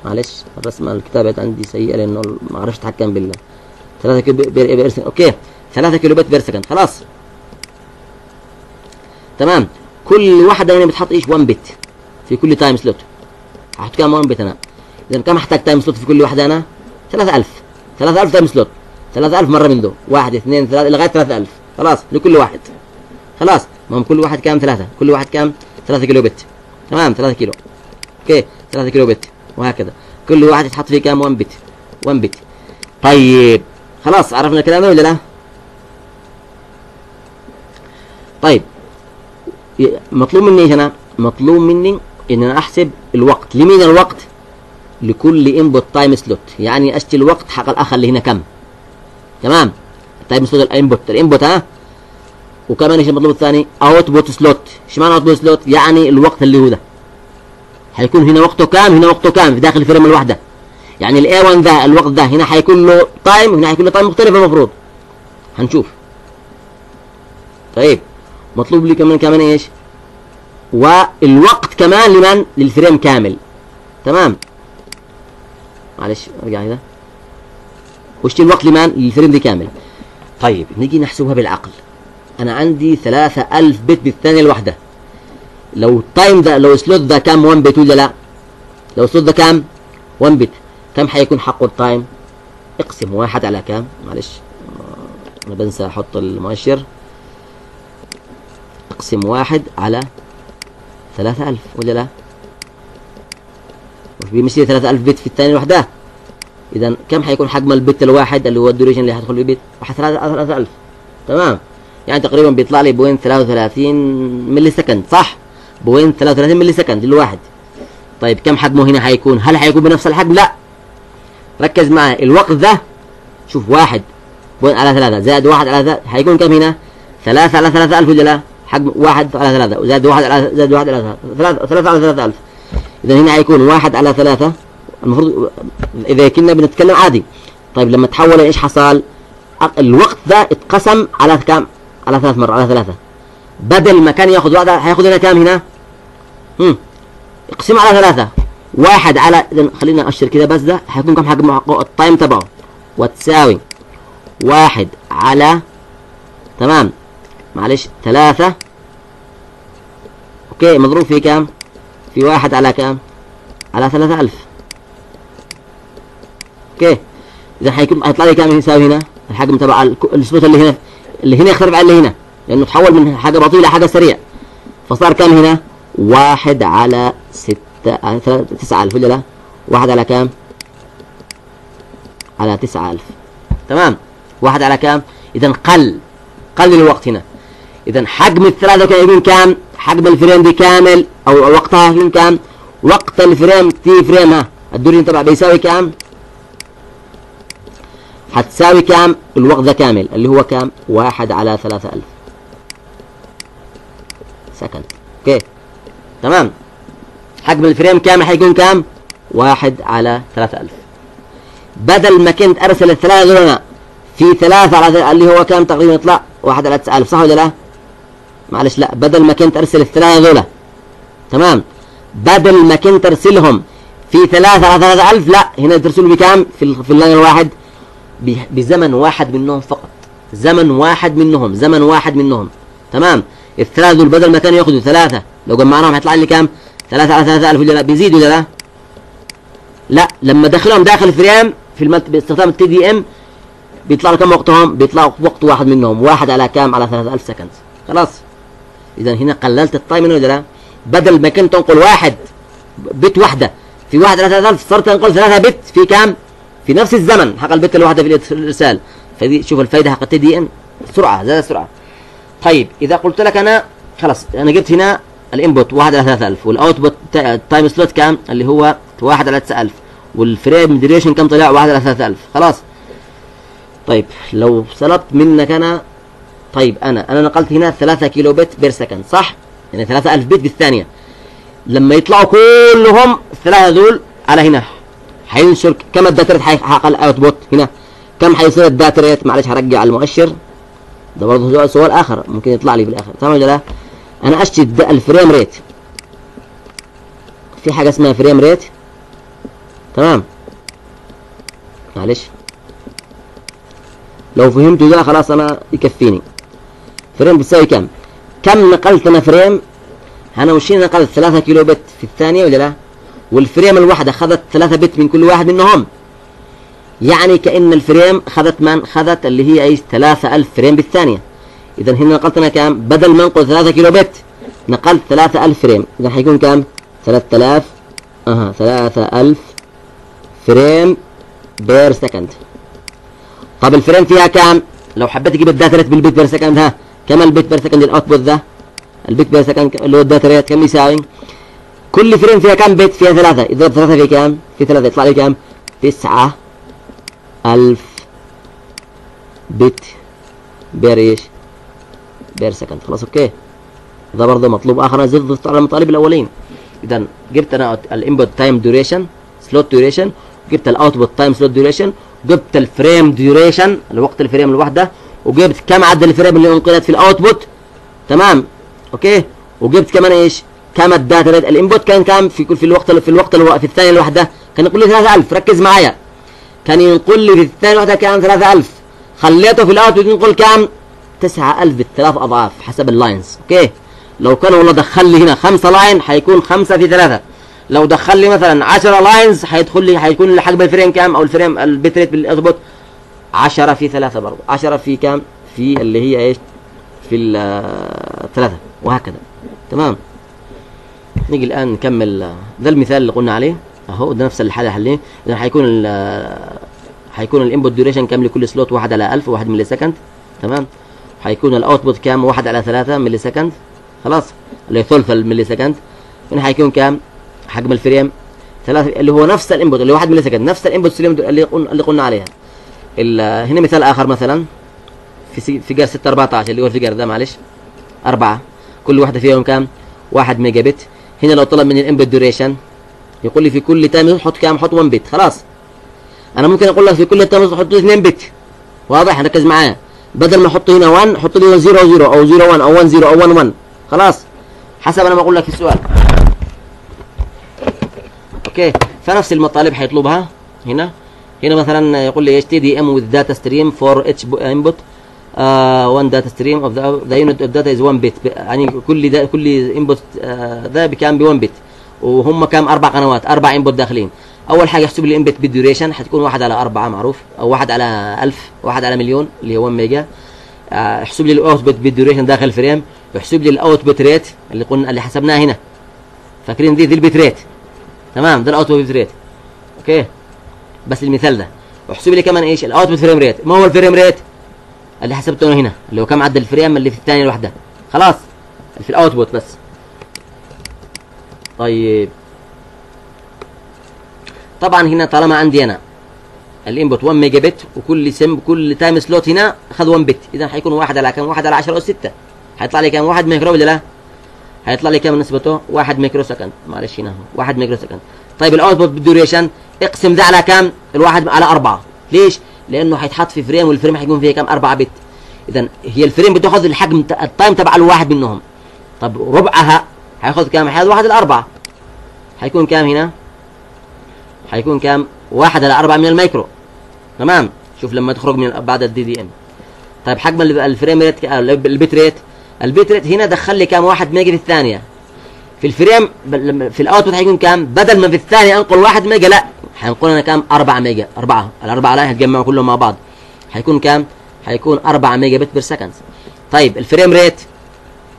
معلش الرسمه الكتابه عندي سيئه لانه ما اعرفش اتحكم بال ثلاثة كيلو بير بير سكند. اوكي ثلاثة كيلو بير سكند خلاص تمام. كل واحده منهم بتحط ايش؟ واحد بت في كل تايم سلوت. هحط كام؟ واحد بت. انا اذا كم هحتاج تايم سلوت في كل واحده؟ انا ثلاثة آلاف. ثلاثة آلاف تايم سلوت، ثلاثة آلاف مره من دول، واحد اثنين ثلاثة لغايه ثلاثة آلاف خلاص لكل واحد. خلاص ما هم كل واحد كام؟ ثلاثة. كل واحد كام؟ ثلاثة كيلو بت تمام. ثلاثة كيلو اوكي ثلاثة كيلو بت وهكذا كل واحد يتحط فيه كام؟ واحد بت. واحد بت. طيب خلاص عرفنا الكلام ده ولا لا؟ طيب مطلوب مني هنا، مطلوب مني ان انا احسب الوقت. لمين الوقت؟ لكل انبوت تايم سلوت. يعني اشتري الوقت حق الاخلي هنا كم تمام؟ التايم سلوت الانبوت الانبوت ها. وكمان ايش المطلوب الثاني؟ اوتبوت سلوت. ايش معنى اوتبوت سلوت؟ يعني الوقت اللي هو ده هيكون هنا وقته كام، هنا وقته كام في داخل الفريم الواحده. يعني الاي واحد ده الوقت ده هنا هيكون له تايم وهنا هيكون له تايم مختلف المفروض هنشوف. طيب مطلوب لي كمان كمان ايش؟ والوقت كمان لمن؟ للفريم كامل تمام. معلش ارجع هنا واشتري الوقت لمن؟ للفريم دي كامل. طيب نيجي نحسبها بالعقل. انا عندي ثلاثة آلاف بت بالثانيه الواحده. لو التايم ده لو السلوت ده كام؟ واحد بت ولا لا؟ لو السلوت ده كام؟ واحد بت. كم هيكون حقه التايم؟ اقسم واحد على كام؟ معلش انا بنسى احط المؤشر. اقسم واحد على ثلاثة آلاف ولا لا؟ مش بيمشي ثلاثة آلاف بت في الثانيه لوحدها. اذا كم هيكون حجم البت الواحد اللي هو الدوريشن اللي هيدخل في البت؟ ثلاثة آلاف تمام. يعني تقريبا بيطلع لي بوين ثلاثة وثلاثين ملي سكند صح؟ بوين ثلاثة وثلاثين ملي سكند للواحد. طيب كم حجمه هنا هيكون؟ هل هيكون بنفس الحجم؟ لا. ركز معايا الوقت ده شوف واحد بوين على ثلاثة زائد واحد على ثلاثة هيكون كم هنا؟ ثلاثة على ثلاثة آلاف ولا لا؟ حجم واحد على ثلاثة وزائد واحد على زائد واحد على ثلاثة ثلاثة على ثلاثة آلاف. إذا هنا هيكون واحد على ثلاثة المفروض إذا كنا بنتكلم عادي. طيب لما تحول إيش حصل؟ الوقت ده اتقسم على كام؟ على ثلاث مرات على ثلاثة. بدل ما كان ياخد واحد هياخد هنا كام هنا؟ امم اقسم على ثلاثة. واحد على إذا خلينا نأشر كده بس ده هيكون كم حجم التايم تبعه؟ وتساوي واحد على تمام معلش ثلاثة اوكي مضروب في كام؟ في واحد على كام؟ على ثلاثة آلاف اوكي. اذا هيكون هيطلع لي كام يساوي هنا؟ الحجم تبع السلوت اللي هنا اللي هنا يختلف عن اللي هنا لانه تحول من حاجه بطيئه لحاجه سريعه فصار كام هنا؟ واحد على ستة تسعة آلاف ولا لا؟ واحد على كام؟ على تسعة آلاف تمام. واحد على كام؟ اذا قل قل الوقت هنا. اذا حجم الثلاثه كان يكون كام؟ حجم الفريم دي كامل او وقتها يكون كام؟ وقت الفريم تي فريم ها الدوريشن تبع بيساوي كام؟ هتساوي كام؟ الوقت ده كامل اللي هو كام؟ واحد على ثلاثة آلاف سكند اوكي تمام. حجم الفريم كامل هيكون كام؟ واحد على ثلاثة آلاف. بدل ما كنت ارسل الثلاثه دول انا في ثلاثة على اللي هو كام تقريبا يطلع؟ واحد على تسعة آلاف صح ولا لا؟ معلش لا. بدل ما كنت ارسل الثلاثه دول تمام بدل ما كنت ارسلهم في ثلاثة على ثلاثة آلاف لا هنا ترسلهم بكام؟ في في اللاين الواحد بزمن واحد منهم فقط. زمن واحد منهم زمن واحد منهم تمام. الثلاثه دول بدل ما كانوا ياخذوا ثلاثه لو جمعناهم هيطلع لي كام؟ ثلاثة على ثلاثة آلاف ولا لا؟ بيزيد ولا لا؟ لا. لما دخلهم داخل فريم في الملت... باستخدام التي دي ام بيطلع له كم وقتهم؟ بيطلع وقت واحد منهم. واحد على كام؟ على ثلاثة آلاف سكند خلاص. اذا هنا قللت التايم ولا لا؟ بدل ما كنت تنقل واحد بت واحده في واحد على ثلاثة آلاف صرت تنقل ثلاثة بت في كام؟ في نفس الزمن حق البت الواحده في الارسال. فدي شوف الفائده حق التي دي ام سرعه زاد السرعه. طيب اذا قلت لك انا خلاص انا جبت هنا الانبوت واحد على ثلاثة آلاف والاوتبوت تايم سلوت كام؟ اللي هو واحد على تسعة آلاف والفريم دريشن كام طلع؟ واحد على ثلاثة آلاف خلاص. طيب لو سلبت منك انا طيب انا انا نقلت هنا ثلاثة كيلو بت بير سكند صح؟ يعني ثلاثة آلاف بت بالثانيه. لما يطلعوا كلهم الثلاثه دول على هنا هينشر كم الداتا حق الاوتبوت هنا؟ كم حيصير الداتا ريت؟ معلش هرجع المؤشر ده برضه سؤال اخر ممكن يطلع لي في الاخر، تمام ولا لا؟ انا اشتت الفريم ريت، في حاجه اسمها فريم ريت، تمام؟ معلش لو فهمتوا ده خلاص انا يكفيني. فريم بتساوي كم؟ كم نقلت انا فريم؟ انا وشين نقلت ثلاثة كيلو بت في الثانيه ولا لا؟ والفريم الواحده خذت ثلاثة بت من كل واحد منهم، يعني كأن الفريم خذت من خذت اللي هي ايش؟ ثلاثة آلاف فريم بالثانية. إذا هنا نقلت أنا كام؟ بدل ما أنقل ثلاثة كيلو بت نقلت ثلاثة آلاف فريم، إذا حيكون كام؟ ثلاثة آلاف أها ثلاثة آلاف فريم بير سكند. طب الفريم فيها كام؟ لو حبيت تجيب الداتا ريت بالبت بير سكند، ها كم البت بير سكند الأوتبوت ده؟ البت بير سكند اللي هو الداتا ريت كم يساوي؟ كل فريم فيها كام بت؟ فيها ثلاثة، إذا ثلاثة في كام؟ في ثلاثة يطلع لي كام؟ تسعة ألف بت بير ايش؟ بير سكند. خلاص اوكي، ده برضه مطلوب اخر زي ضفت على المطالب الاولين. اذا جبت انا الانبوت تايم ديوريشن سلوت ديوريشن، جبت الاوتبوت تايم سلوت ديوريشن، جبت الفريم ديوريشن الوقت الفريم الواحده، وجبت كم عدد الفريم اللي انقلت في الاوتبوت، تمام اوكي، وجبت كمان ايش؟ كم الداتا ريت الانبوت كان كام في كل في الوقت في الوقت في الثانيه الواحده؟ كان ينقل لي ثلاثة آلاف. ركز معايا، كان ينقل لي في الثانيه الواحده كام؟ ثلاثة آلاف. خليته في الاوتبوت ينقل كام؟ تسعة آلاف بالثلاث اضعاف حسب اللاينز. اوكي لو كان والله دخل لي هنا خمسة لاين هيكون خمسة في ثلاثة، لو دخل لي مثلا عشرة لاينز هيدخل لي هيكون حجم الفريم كام او الفريم البت ريت بالاوتبوت؟ عشرة في ثلاثة برضه، عشرة في كام؟ في اللي هي ايش؟ في الثلاثة وهكذا، تمام. نيجي الان نكمل ده المثال اللي قلنا عليه اهو، ده نفس الحاله حليه. اذا هيكون هيكون الانبوت ديوريشن كام لكل سلوت؟ واحد على ألف، واحد ملي سكند، تمام. هيكون الاوتبوت كام؟ واحد على ثلاثة ملي سكند، خلاص اللي ثلث الملي سكند. هنا هيكون كام حجم الفريم؟ ثلاثة، اللي هو نفس الانبوت اللي هو واحد ملي سكند، نفس الانبوت اللي اللي قلنا عليها. هنا مثال اخر مثلا في فيجر ستة أربعة عشر اللي هو الفيجر ده، معلش أربعة كل واحده فيهم كام؟ واحد ميجا بت. هنا لو طلب مني الانبوت ديوريشن يقول لي في كل تايم حط كام؟ حط واحد بت، خلاص. انا ممكن اقول لك في كل تايم حط اثنين بت، واضح؟ ركز معايا، بدل ما احط هنا واحد حط لي صفر صفر او صفر واحد او واحد صفر او واحد واحد، خلاص حسب انا ما اقول لك في السؤال. اوكي فنفس المطالب هيطلبها هنا. هنا مثلا يقول لي ايش؟ تي دي ام وذ داتا ستريم فور اتش انبوت واحد داتا ستريم اوف ذا يونت اوف داتا از واحد بت، يعني كل دا كل انبوت ده بكام؟ ب واحد بت، وهم كام؟ اربع قنوات، اربع انبوت داخلين. اول حاجه احسب لي انبوت بالديوريشن هتكون واحد على أربعة معروف، او واحد على ألف، واحد على مليون اللي هو واحد ميجا. احسب لي الاوتبوت بالديوريشن داخل الفريم، واحسب لي الاوتبوت ريت اللي قلنا اللي حسبناها هنا، فاكرين دي دي البت ريت، تمام؟ ده الاوتبوت ريت، اوكي بس المثال ده. واحسب لي كمان ايش؟ الاوتبوت فريم ريت. ما هو الفريم ريت اللي حسبته هنا اللي هو كم عدد الفريم اللي في الثانيه الواحده، خلاص في الاوتبوت بس. طيب طبعا هنا طالما عندي انا الانبوت واحد ميجا بت، وكل سم كل تايم سلوت هنا خد واحد بت، اذا هيكون واحد على كام؟ واحد على عشرة او ستة، هيطلع لي كام؟ واحد ميكرو ولا لا؟ هيطلع لي كام نسبته؟ واحد ميكرو سكند، معلش هنا واحد ميكرو سكند. طيب الاوتبوت بالديوريشن اقسم ده على كام؟ الواحد على أربعة. ليش؟ لانه هيتحط في فريم، والفريم هيكون فيه كام؟ أربعة بت. اذا هي الفريم بتاخذ الحجم التايم تبع الواحد منهم، طب ربعها هياخذ كام؟ هياخذ واحد على أربعة، هيكون كام هنا؟ هيكون كام؟ واحد على أربعة من الميكرو، تمام؟ شوف لما تخرج من بعد الدي دي ام. طيب حجم الفريم ريت البت ريت، البت ريت هنا دخل لي كام؟ واحد ميجا في الثانيه. في الفريم في الاوتبوت هيكون كام؟ بدل ما في الثانيه انقل واحد ميجا، لا هنقول انا كام؟ أربعة ميجا، أربعة، الأربعة عليها هتجمعوا كلهم مع بعض. هيكون كام؟ هيكون أربعة ميجا بت بير سكند. طيب الفريم ريت،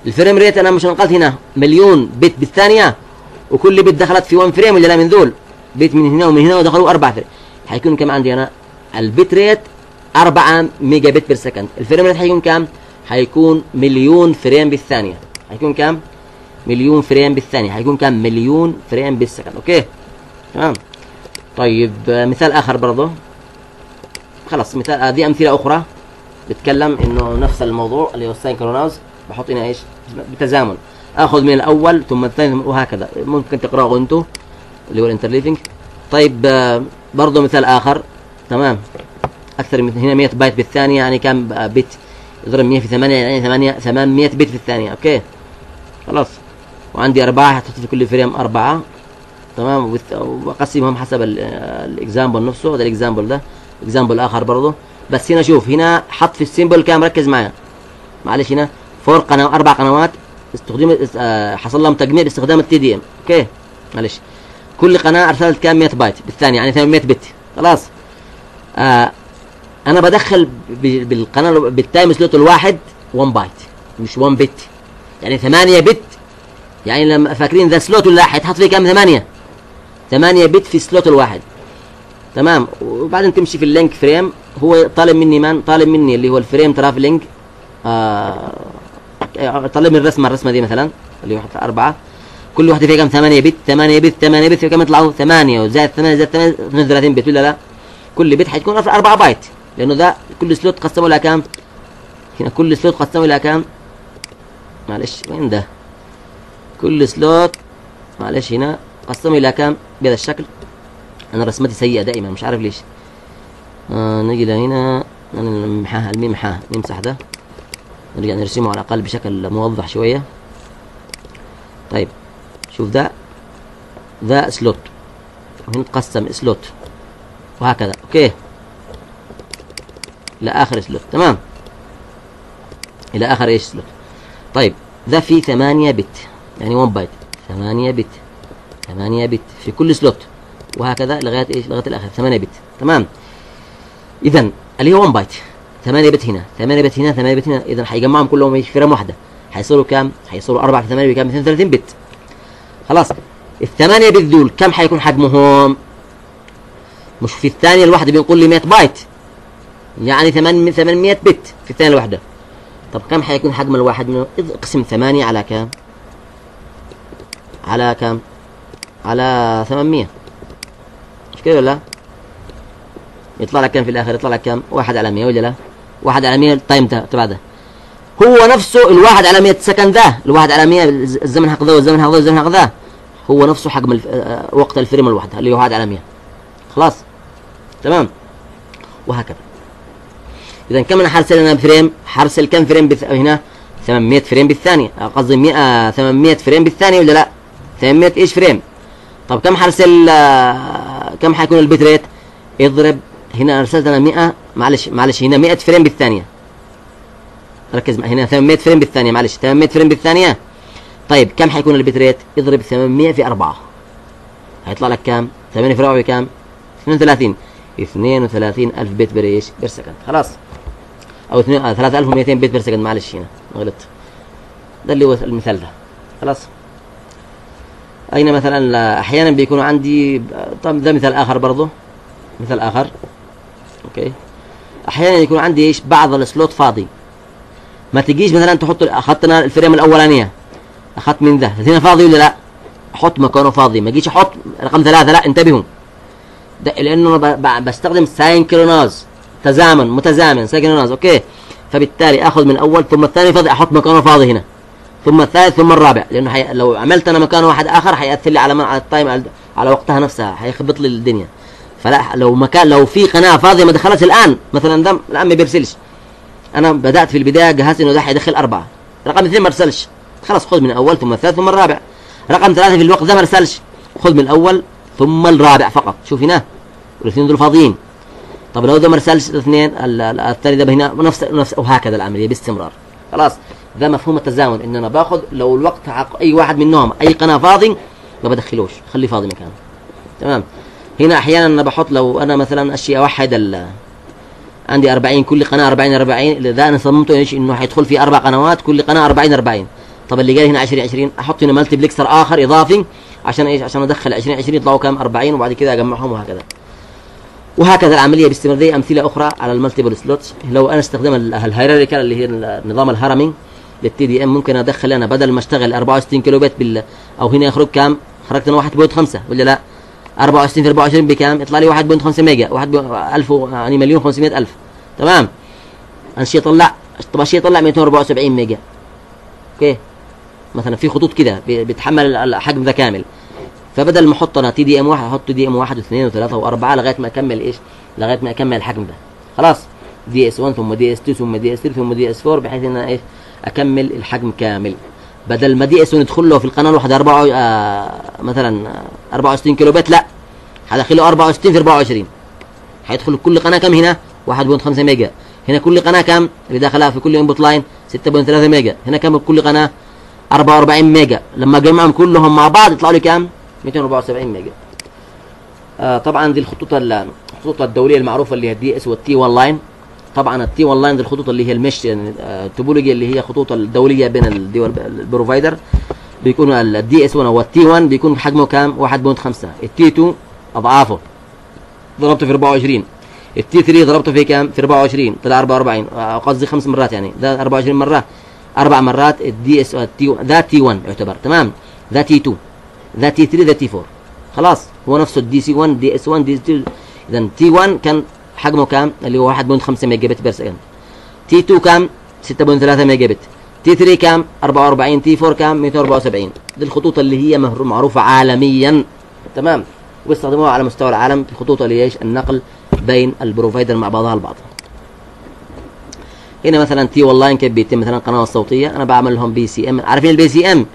الفريم ريت انا مش انقلت هنا مليون بت بالثانيه، وكل بت دخلت في واحد فريم ولا لا من ذول؟ بيت من هنا ومن هنا ودخلوا أربعة فريم، هيكون كام عندي انا؟ البت ريت أربعة ميجا بت بير سكند. الفريم ريت هيكون كام؟ هيكون مليون فريم بالثانيه، هيكون كام؟ مليون فريم بالثانيه، هيكون كام؟ مليون فريم بالسكند، اوكي تمام. طيب مثال اخر برضه، خلاص مثال هذه امثله اخرى بتكلم انه نفس الموضوع اللي هو السينكرونايز، بحط هنا ايش؟ بتزامن، اخذ من الاول ثم الثاني وهكذا، ممكن تقراه انتم اللي هو الانترليفنج. طيب برضه مثال اخر، تمام. اكثر من هنا مية بايت بالثانيه، يعني كام بت اضرب مية في ثمانية يعني ثمانية ثمانمية بت في الثانيه. اوكي خلاص، وعندي اربعه هحط في كل فريم اربعه تمام، واقسمهم حسب الاكزامبل نفسه. ده الاكزامبل، ده اكزامبل اخر برضه. بس هنا شوف، هنا حط في السيمبل كام، ركز معايا معلش. هنا فور قنوات، اربع قنوات استخدم آه حصل لهم تجميع باستخدام التي دي ام. اوكي معلش، كل قناه ارسلت كام، مية بايت بالثانيه يعني ثمانمية بت. خلاص آه انا بدخل بالقناه بالتايم سلوت الواحد واحد بايت مش واحد بت، يعني ثمانية بت. يعني لما فاكرين ذا سلوت الواحد حط فيه كام، ثمانية ثمانية بت في السلوت الواحد تمام. وبعدين تمشي في اللينك فريم. هو طالب مني من طالب مني اللي هو الفريم ترافلينج، آه طالب من الرسمه الرسمه دي مثلا اللي هو حط اربعه، كل واحده فيها كام، ثمانية بت ثمانية بت ثمانية بت، كم يطلعوا ثمانية زائد ثمانية زائد ثمانية اثنين وثلاثين بت ولا لا؟ كل بت حتكون اربعة بايت، لانه ده كل سلوت قسموا لها كام؟ هنا كل سلوت قسموا لها كام؟ معلش وين ده؟ كل سلوت معلش هنا قسموا لها كام؟ بهذا الشكل. انا رسمتي سيئه دائما مش عارف ليش. آه نجي لهنا نمحاها، الميم حاها نمسح ده، نرجع نرسمه على الاقل بشكل موضح شويه. طيب شوف ده ده سلوت، هنا تقسم سلوت وهكذا اوكي لاخر سلوت تمام، الى اخر ايش سلوت. طيب ده في ثمانية بت يعني واحد بايت، ثمانية بت ثمانية بت في كل سلوت وهكذا لغايه ايش، لغايه الاخر ثمانية بت تمام. اذا اللي هو واحد بايت، ثمانية بت هنا ثمانية بت هنا ثمانية بت هنا، اذا حيجمعهم كلهم في فريم واحده، حيصيروا كام؟ حيصيروا اربعة في ثمانية بكام، اثنين وثلاثين بت. خلاص الثمانية بت دول كم حيكون حجمهم؟ مش في الثانيه الواحده بنقول لي مية بايت، يعني ثمانمية بت في الثانيه الواحده. طب كم حيكون حجم الواحد منه؟ اقسم ثمانية على كام؟ على كام؟ على ثمانمية، مش كده ولا؟ يطلع لك كام في الاخر؟ يطلع لك كام؟ واحد على مية ولا لا؟ واحد على مية التايم تبع ده هو نفسه الواحد على مية سكند ذا، الواحد على مية الزمن هكذا والزمن هكذا والزمن هكذا، هو نفسه حجم الف... وقت الفريم الواحده اللي هو واحد على مية. خلاص تمام وهكذا. اذا كم انا حرسل انا فريم؟ حرسل كم فريم بث... هنا ثمانمية فريم بالثانيه، قصدي مية ثمانمية فريم بالثانيه ولا لا؟ ثمانمية ايش فريم. طب كم حرسل، كم حيكون البت ريت؟ اضرب هنا ارسلت انا مية معلش معلش هنا مية فريم بالثانيه، ركز معي هنا ثمانمية فريم بالثانيه معلش ثمانمية فريم بالثانيه. طيب كم حيكون البت ريت؟ اضرب ثمانمية في اربعة، هيطلع لك كام؟ ثمانية في اربعة بكام؟ اثنين وثلاثين اثنين وثلاثين الف بت بر ايش؟ بر سكند. خلاص او ثلاثة آلاف ومئتين بت بر سكند معلش هنا غلطت، ده اللي هو المثال ده. خلاص اين مثلا احيانا بيكون عندي، طب ده مثال اخر برضه، مثال اخر اوكي. احيانا يكون عندي ايش، بعض السلوت فاضي، ما تجيش مثلا تحط، اخذتنا الفريم الاولانيه اخذت من ده هنا فاضي ولا لا؟ احط مكانه فاضي، ما اجيش احط رقم ثلاثه لا، انتبهوا ده لانه انا بستخدم ساينكرونايز تزامن متزامن ساينكرونايز اوكي. فبالتالي اخذ من اول ثم الثاني فاضي احط مكانه فاضي هنا، ثم الثالث ثم الرابع، لانه حي... لو عملت انا مكان واحد اخر حياثر لي على من... على التايم على وقتها نفسها، حيخبط لي الدنيا. فلا لو مكان، لو في قناه فاضيه ما دخلتش الان مثلا ده الان ما بيرسلش. انا بدات في البدايه جهزت انه ده حيدخل اربعه، رقم اثنين ما ارسلش خلاص، خذ من اول ثم الثالث ثم الرابع. رقم ثلاثه في الوقت ده ما ارسلش، خذ من الاول ثم الرابع فقط. شوف هنا الاثنين دول فاضيين. طب لو ده ما ارسلش الاثنين الثاني ده هنا نفس نفس وهكذا العمليه باستمرار. خلاص ده مفهوم التزامن، ان انا باخذ لو الوقت اي واحد منهم اي قناه فاضي ما بدخلوش، خليه فاضي مكانه تمام. هنا احيانا انا بحط لو انا مثلا اشي اوحد عندي اربعين، كل قناه اربعين اربعين، ده انا صممته ايش، انه هيدخل في اربع قنوات كل قناه اربعين اربعين. طب اللي جاي هنا عشرين عشرين احط هنا مالتي بلكسر اخر اضافي عشان ايش، عشان ادخل عشرين عشرين يطلعوا كام، اربعين، وبعد كده اجمعهم وهكذا وهكذا العمليه باستمراريه. امثله اخرى على المالتيبل سلوتس، لو انا استخدم الهيراركال اللي هي النظام الهرمي للتي دي ام، ممكن ادخل انا بدل ما اشتغل اربعة وستين كيلو بت بال او هنا يخرج كام، خرجت انا واحد فاصلة خمسة ولا لا؟ اربعة وعشرين في اربعة وعشرين بكام؟ يطلع لي واحد فاصلة خمسة ميجا، واحد الف يعني مليون خمسمية الف تمام. انا شيء يطلع، طب شيء يطلع مئتين واربعة وسبعين ميجا اوكي مثلا، في خطوط كده بيتحمل الحجم ده كامل. فبدل ما احط انا تي دي ام واحد احط تي دي ام واحد واثنين وثلاثة واربعة لغايه ما اكمل ايش، لغايه ما اكمل الحجم ده. خلاص دي اس واحد ثم دي اس اتنين ثم دي اس تلاتة ثم دي اس اربعة، بحيث ان انا ايه اكمل الحجم كامل. بدل ما دي اس ندخل له في القناه الواحده اربعة آه مثلا اربعة وستين كيلو بايت، لا هدخله اربعة وستين في اربعة وعشرين، هيدخل كل قناه كام هنا؟ واحد فاصلة خمسة ميجا. هنا كل قناه كام اللي داخلها في كل انبوت لاين؟ ستة فاصلة تلاتة ميجا. هنا كام كل قناه؟ اربعة واربعين ميجا. لما اجمعهم كلهم مع بعض يطلعوا لي كام؟ مئتين واربعة وسبعين ميجا. آه طبعا دي الخطوط الخطوط الدوليه المعروفه اللي هي الدي اس والتي واحد لاين. طبعا التي واحد لاين دي الخطوط اللي هي المش يعني التوبولوجي اللي هي خطوط الدوليه بين الدول البروفايدر. بيكون الدي اس واحد والتي واحد بيكون حجمه كام؟ واحد فاصلة خمسة. التي اتنين اضعافه، ضربته في اربعة وعشرين. التي تلاتة ضربته في كام؟ في اربعة وعشرين طلع اربعة واربعين، قصدي خمس مرات يعني، ده اربعة وعشرين مره، اربع مرات الدي اس ده تي واحد يعتبر، تمام؟ ده تي اتنين، ده تي تلاتة، ده تي اربعة. خلاص هو نفسه الدي سي واحد، دي اس واحد، دي اس اتنين. اذا تي واحد كان حجمه كام؟ اللي هو واحد فاصلة خمسة ميجا بت بير سكند. تي اتنين كام؟ ستة فاصلة تلاتة ميجا بت. تي تلاتة كام؟ اربعة واربعين. تي اربعة كام؟ مئتين واربعة وسبعين. دي الخطوط اللي هي معروفه عالميا، تمام؟ ويستخدموها على مستوى العالم في الخطوط اللي هي النقل بين البروفايدر مع بعضها البعض. هنا مثلا تي واحد لاين كيف بيتم مثلا القناه الصوتيه؟ انا بعمل لهم بي سي ام، عارفين البي سي ام؟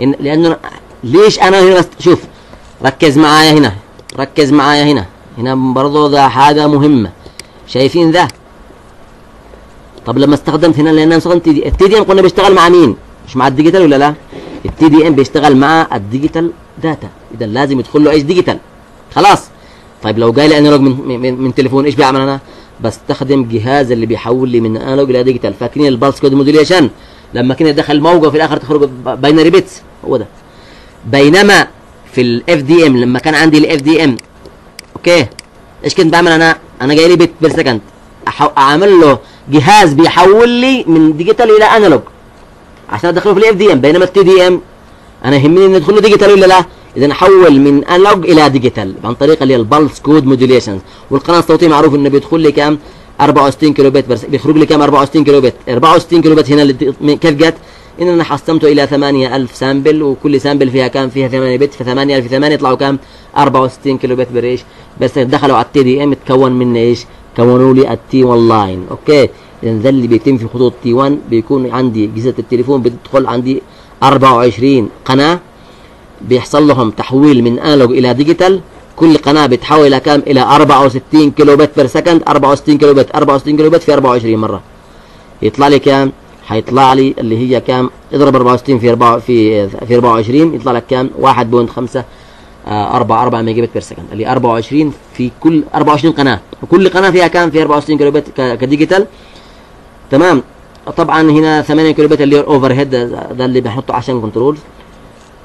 لانه ليش انا هنا؟ شوف ركز معايا هنا، ركز معايا هنا، هنا برضه ده حاجه مهمه، شايفين ده؟ طب لما استخدمت هنا، لان انا استخدمت التي دي ام، كنا بيشتغل مع مين؟ مش مع الديجيتال ولا لا؟ التي دي ام بيشتغل مع الديجيتال داتا، اذا لازم يدخل له ايش؟ ديجيتال. خلاص طيب لو جاي لي انالوج من, من من تليفون، ايش بعمل انا؟ بستخدم جهاز اللي بيحول لي من انالوج الى ديجيتال، فاكرين البلس كود موديليشن؟ لما كنا دخل موجه في الاخر تخرج باينري بيتس، هو ده. بينما في الاف دي ام لما كان عندي الاف دي ام، اوكي، ايش كنت بعمل انا؟ انا جاي لي بيت بير سكند، اعمل له جهاز بيحول لي من ديجيتال الى انالوج عشان ادخله في الاف دي ام. بينما التي دي ام انا يهمني ان ادخل له ديجيتال ولا لا؟ اذا احول من انالوج الى ديجيتال عن طريق اللي هي البلس كود موديليشن. والقناه الصوتيه معروف انه بيدخل لي كام؟ اربعة وستين كيلو بت، بيخرج لي كام؟ اربعة وستين كيلو بت. اربعة وستين كيلو بت هنا اللي كيف جت؟ ان انا حسمته الى ثمانية الف سامبل، وكل سامبل فيها كام؟ فيها ثمانية بت، ف ثمانية الف في ثمانية يطلعوا كام؟ اربعة وستين كيلو بت بريش، بس دخلوا على التي دي ام تكون مني ايش؟ كونوا لي التي واحد لاين، اوكي؟ اذا ده اللي بيتم في خطوط تي واحد. بيكون عندي اجهزه التليفون بتدخل عندي اربعة وعشرين قناه بيحصل لهم تحويل من انالوج الى ديجيتال، كل قناه بتحول الى كام؟ الى اربعة وستين كيلو بت بير سكند. اربعة وستين كيلو بت، اربعة وستين كيلو بت في اربعة وعشرين مره، يطلع لي كام؟ هيطلع لي اللي هي كام؟ اضرب اربعة وستين في اربعة في في اربعة وعشرين يطلع لك كام؟ واحد فاصلة خمسة اربعة واربعين ميجا بت بير سكند، اللي اربعة وعشرين في كل اربعة وعشرين قناه، وكل قناه فيها كام؟ في اربعة وستين كيلو بت كديجيتال، تمام؟ طبعا هنا ثمانية كيلو بت اللي هي الاوفر هيد، ده اللي بنحطه عشان كنترول.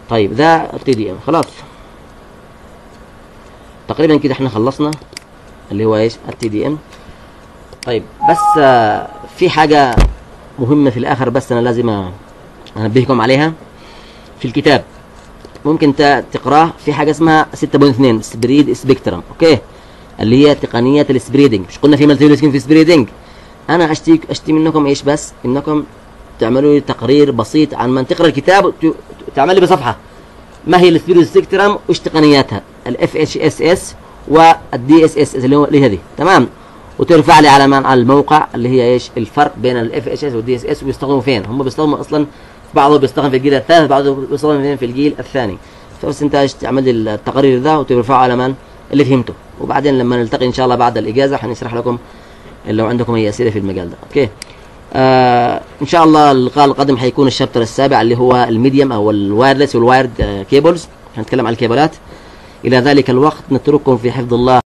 طيب ده التي دي ام. خلاص تقريبا كده احنا خلصنا اللي هو ايش؟ التي دي ام. طيب بس آه في حاجه مهمه في الاخر بس انا لازم انبهكم عليها. في الكتاب ممكن تقراه، في حاجه اسمها ستة نقطة اتنين سبريد سبيكترم، اوكي، اللي هي تقنيه السبريدنج. مش قلنا في مالتي تاسكينج في سبريدنج؟ انا اشتي اشتي منكم ايش بس؟ انكم تعملوا لي تقرير بسيط عن ما تقرا الكتاب، تعمل لي بصفحه ما هي السبريد سبيكترم وايش تقنياتها، الاف اتش اس اس والدي اس اس اللي هو اللي هذه، تمام؟ وترفع لي على على الموقع اللي هي ايش الفرق بين الاف اتش اس والدي اس اس، وبيستخدموا فين هم، بيستخدموا اصلا بعضهم بيستخدم في الجيل الثالث، بعضهم بيستخدم فين في الجيل الثاني. فبس انت تعمل لي التقرير ده وترفعه على من اللي فهمته، وبعدين لما نلتقي ان شاء الله بعد الاجازه هنشرح لكم لو عندكم اي اسئله في المجال ده، اوكي؟ آه ان شاء الله اللقاء القادم هيكون الشابتر السابع اللي هو الميديم او الوايرلس والوايرد آه كيبلز، هنتكلم عن الكابلات. الى ذلك الوقت نترككم في حفظ الله.